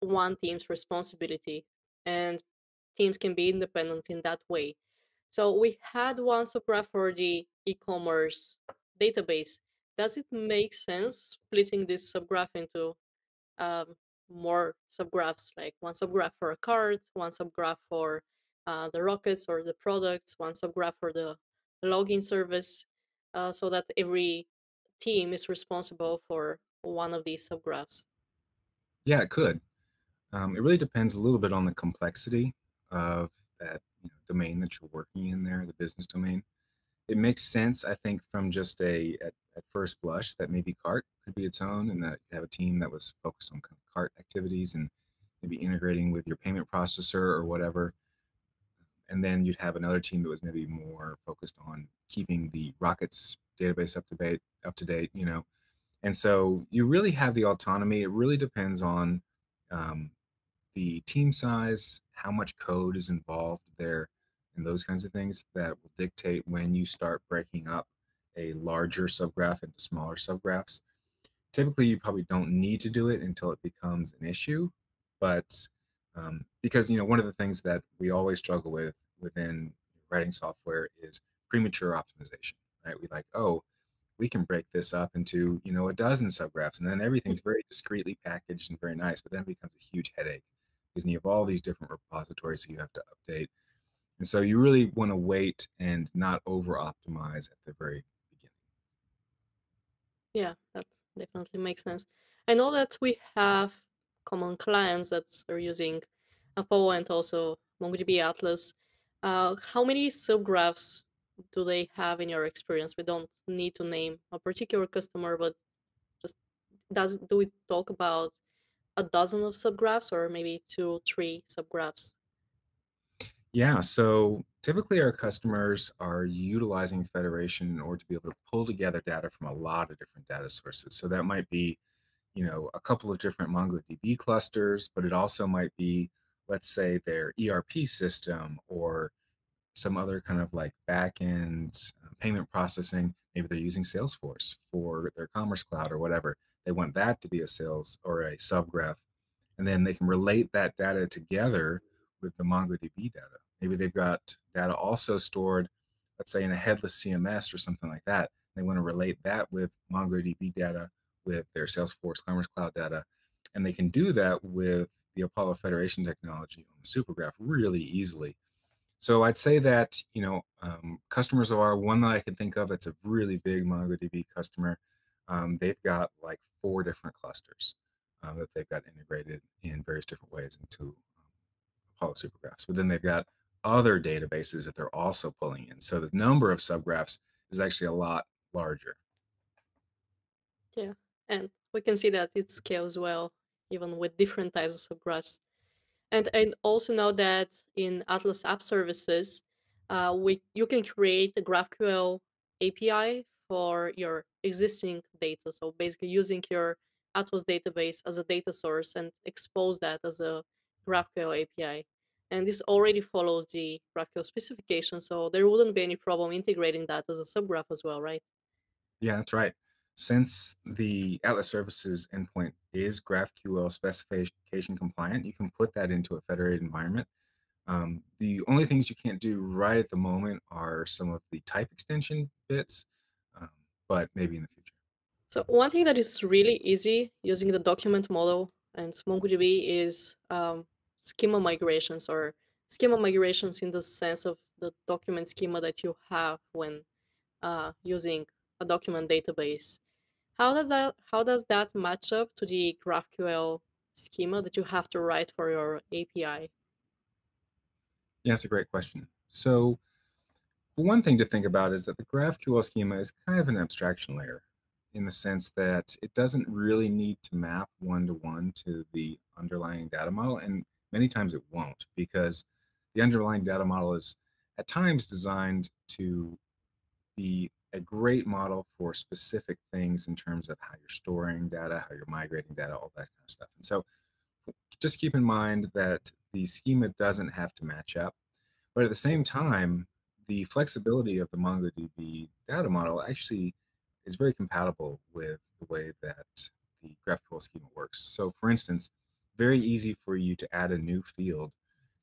one team's responsibility, and teams can be independent in that way. So we had one subgraph for the e-commerce database. Does it make sense splitting this subgraph into um, more subgraphs, like one subgraph for a cart, one subgraph for uh, the rockets or the products, one subgraph for the login service, uh, so that every team is responsible for one of these subgraphs? Yeah, it could. Um, it really depends a little bit on the complexity of that you know, domain that you're working in there, the business domain. It makes sense, I think, from just a at, at first blush that maybe cart could be its own, and that you have a team that was focused on kind of cart activities and maybe integrating with your payment processor or whatever. And then you'd have another team that was maybe more focused on keeping the Rockets database up to date, up to date, you know. And so you really have the autonomy. It really depends on um, the team size, how much code is involved there, and those kinds of things that will dictate when you start breaking up a larger subgraph into smaller subgraphs. Typically, you probably don't need to do it until it becomes an issue, but um, because you know one of the things that we always struggle with within writing software is premature optimization, right? We like, oh, we can break this up into you know a dozen subgraphs, and then everything's very discreetly packaged and very nice, but then it becomes a huge headache because you have all these different repositories that you have to update. And so you really want to wait and not over-optimize at the very beginning. Yeah, that definitely makes sense. I know that we have common clients that are using Apollo and also MongoDB Atlas. Uh, how many subgraphs do they have in your experience? We don't need to name a particular customer, but just does do we talk about a dozen of subgraphs or maybe two, three subgraphs? Yeah, so typically our customers are utilizing Federation in order to be able to pull together data from a lot of different data sources. So that might be, you know, a couple of different MongoDB clusters, but it also might be, let's say, their E R P system or some other kind of like back-end payment processing. Maybe they're using Salesforce for their Commerce Cloud or whatever. They want that to be a sales or a subgraph, and then they can relate that data together with the MongoDB data. Maybe they've got data also stored, let's say, in a headless C M S or something like that. They want to relate that with MongoDB data, with their Salesforce Commerce Cloud data. And they can do that with the Apollo Federation technology on the Supergraph really easily. So I'd say that, you know, um, customers of our, one that I can think of that's a really big MongoDB customer, um, they've got like four different clusters uh, that they've got integrated in various different ways into Apollo Supergraphs, but then they've got other databases that they're also pulling in. So the number of subgraphs is actually a lot larger. Yeah, and we can see that it scales well, even with different types of subgraphs. And I also know that in Atlas App Services, uh, we you can create a GraphQL A P I for your existing data. So basically using your Atlas database as a data source and expose that as a GraphQL A P I, and this already follows the GraphQL specification, so there wouldn't be any problem integrating that as a subgraph as well, right? Yeah, that's right. Since the Atlas Services endpoint is GraphQL specification compliant, you can put that into a federated environment. Um, the only things you can't do right at the moment are some of the type extension bits, um, but maybe in the future. So one thing that is really easy using the document model and MongoDB is um, schema migrations, or schema migrations in the sense of the document schema that you have when uh, using a document database. How does that how does that match up to the GraphQL schema that you have to write for your A P I? Yeah, that's a great question. So one thing to think about is that the GraphQL schema is kind of an abstraction layer, in the sense that it doesn't really need to map one-to-one to the underlying data model, and many times it won't, because the underlying data model is at times designed to be a great model for specific things in terms of how you're storing data, how you're migrating data, all that kind of stuff. And so just keep in mind that the schema doesn't have to match up, but at the same time, the flexibility of the MongoDB data model actually is very compatible with the way that the GraphQL schema works. So for instance, very easy for you to add a new field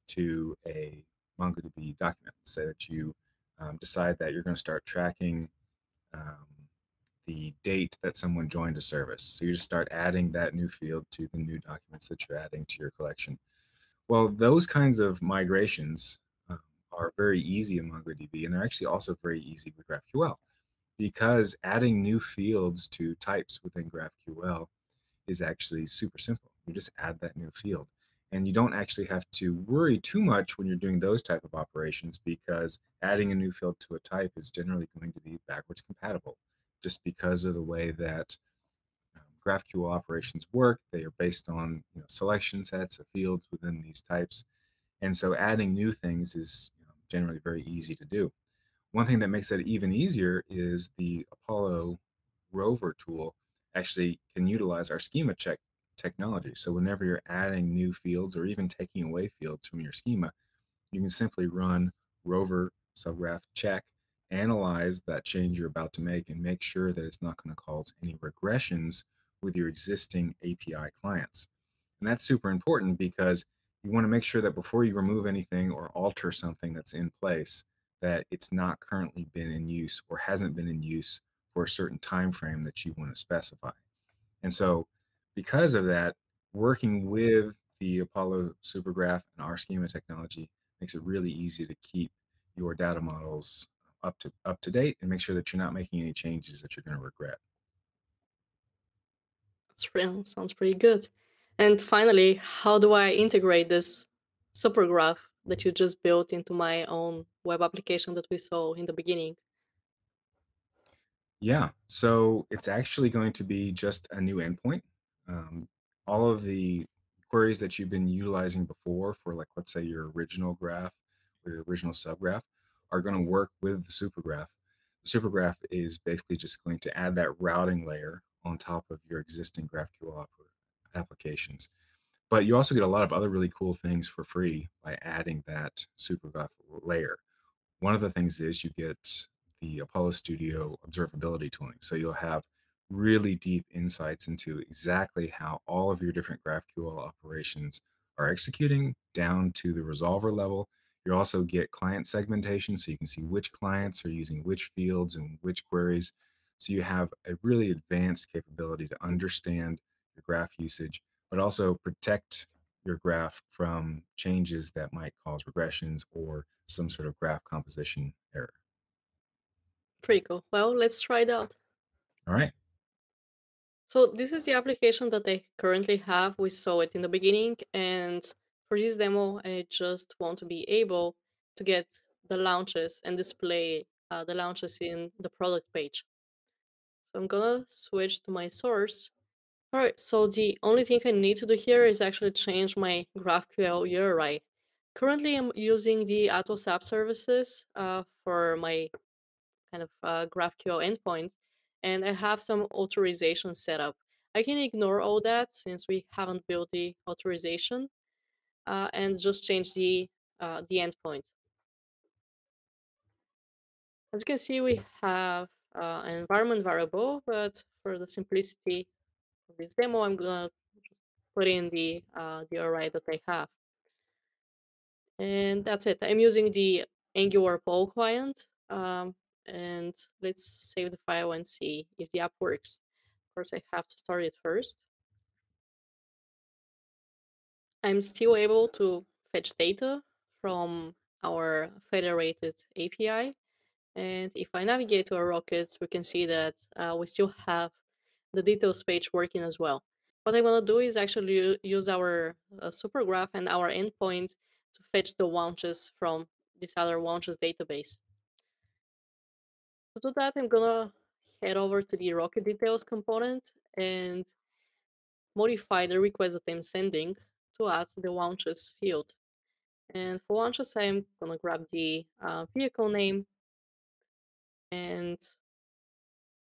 to a MongoDB document. Let's say that you um, decide that you're going to start tracking um, the date that someone joined a service. So you just start adding that new field to the new documents that you're adding to your collection. Well, those kinds of migrations um, are very easy in MongoDB, and they're actually also very easy with GraphQL. because adding new fields to types within GraphQL is actually super simple. You just add that new field. And you don't actually have to worry too much when you're doing those type of operations, because adding a new field to a type is generally going to be backwards compatible, just because of the way that um, GraphQL operations work. They are based on you know, selection sets of fields within these types. And so adding new things is you know, generally very easy to do. One thing that makes that even easier is the Apollo Rover tool actually can utilize our schema check technology. So whenever you're adding new fields or even taking away fields from your schema, you can simply run Rover subgraph check, analyze that change you're about to make, and make sure that it's not going to cause any regressions with your existing A P I clients. And that's super important, because you want to make sure that before you remove anything or alter something that's in place, that it's not currently been in use or hasn't been in use for a certain time frame that you want to specify. And so because of that, working with the Apollo Supergraph and our schema technology makes it really easy to keep your data models up to, up to date and make sure that you're not making any changes that you're going to regret. That's real. Sounds pretty good. And finally, how do I integrate this Supergraph that you just built into my own web application that we saw in the beginning? Yeah, so it's actually going to be just a new endpoint. Um, all of the queries that you've been utilizing before for, like, let's say your original graph or your original subgraph are going to work with the supergraph. The supergraph is basically just going to add that routing layer on top of your existing GraphQL applications. But you also get a lot of other really cool things for free by adding that supergraph layer. One of the things is you get the Apollo Studio observability tooling. So you'll have really deep insights into exactly how all of your different GraphQL operations are executing down to the resolver level. You also get client segmentation, so you can see which clients are using which fields and which queries. So you have a really advanced capability to understand your graph usage, but also protect your graph from changes that might cause regressions or some sort of graph composition error. Pretty cool. Well, let's try it out. All right. So this is the application that I currently have. We saw it in the beginning. And for this demo, I just want to be able to get the launches and display uh, the launches in the product page. So I'm going to switch to my source. All right. So the only thing I need to do here is actually change my GraphQL U R I. Currently, I'm using the Atlas App Services uh, for my kind of uh, GraphQL endpoint. And I have some authorization set up. I can ignore all that since we haven't built the authorization uh, and just change the, uh, the endpoint. As you can see, we have uh, an environment variable, but for the simplicity of this demo, I'm going to put in the, uh, the U R I that I have. And that's it. I'm using the Angular Apollo client. Um, And let's save the file and see if the app works. Of course, I have to start it first. I'm still able to fetch data from our federated A P I. And if I navigate to our rocket, we can see that uh, we still have the details page working as well. What I want to do is actually use our uh, Supergraph and our endpoint to fetch the launches from this other launches database. To do that, I'm gonna head over to the Rocket Details component and modify the request that I'm sending to add the launches field. And for launches, I'm gonna grab the uh, vehicle name and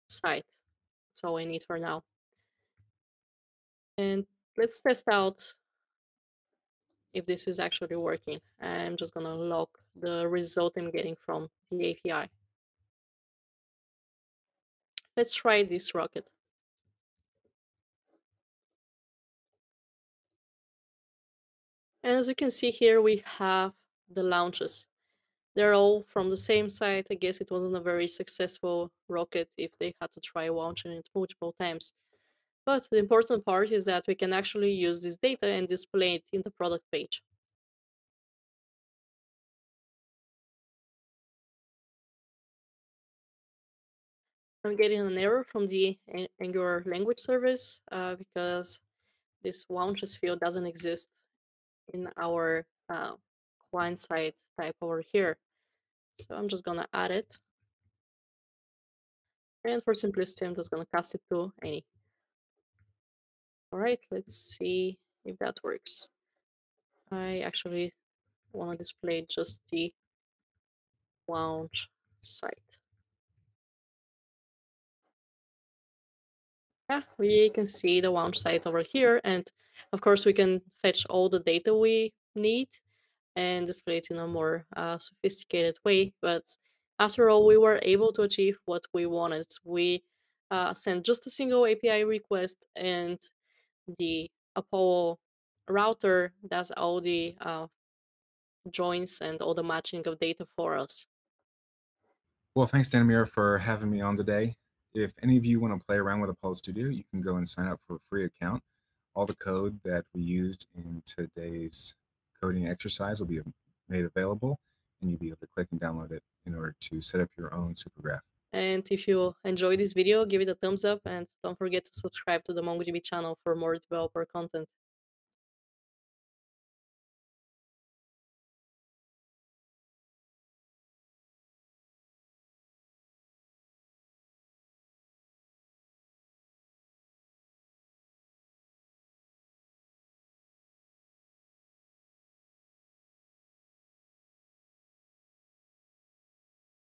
site. That's all I need for now. And let's test out if this is actually working. I'm just gonna log the result I'm getting from the A P I. Let's try this rocket. And as you can see here, we have the launches. They're all from the same site. I guess it wasn't a very successful rocket if they had to try launching it multiple times. But the important part is that we can actually use this data and display it in the product page. I'm getting an error from the Angular language service uh, because this launches field doesn't exist in our uh, client-side type over here. So I'm just going to add it. And for simplicity, I'm just going to cast it to any. All right, let's see if that works. I actually want to display just the launch site. Yeah, we can see the launch site over here, and of course we can fetch all the data we need and display it in a more uh, sophisticated way. But after all, we were able to achieve what we wanted. We uh, sent just a single A P I request, and the Apollo router does all the uh, joins and all the matching of data for us. Well, thanks, Stanimira, for having me on today. If any of you want to play around with Apollo Studio, you can go and sign up for a free account. All the code that we used in today's coding exercise will be made available, and you'll be able to click and download it in order to set up your own Supergraph. And if you enjoyed this video, give it a thumbs up, and don't forget to subscribe to the MongoDB channel for more developer content.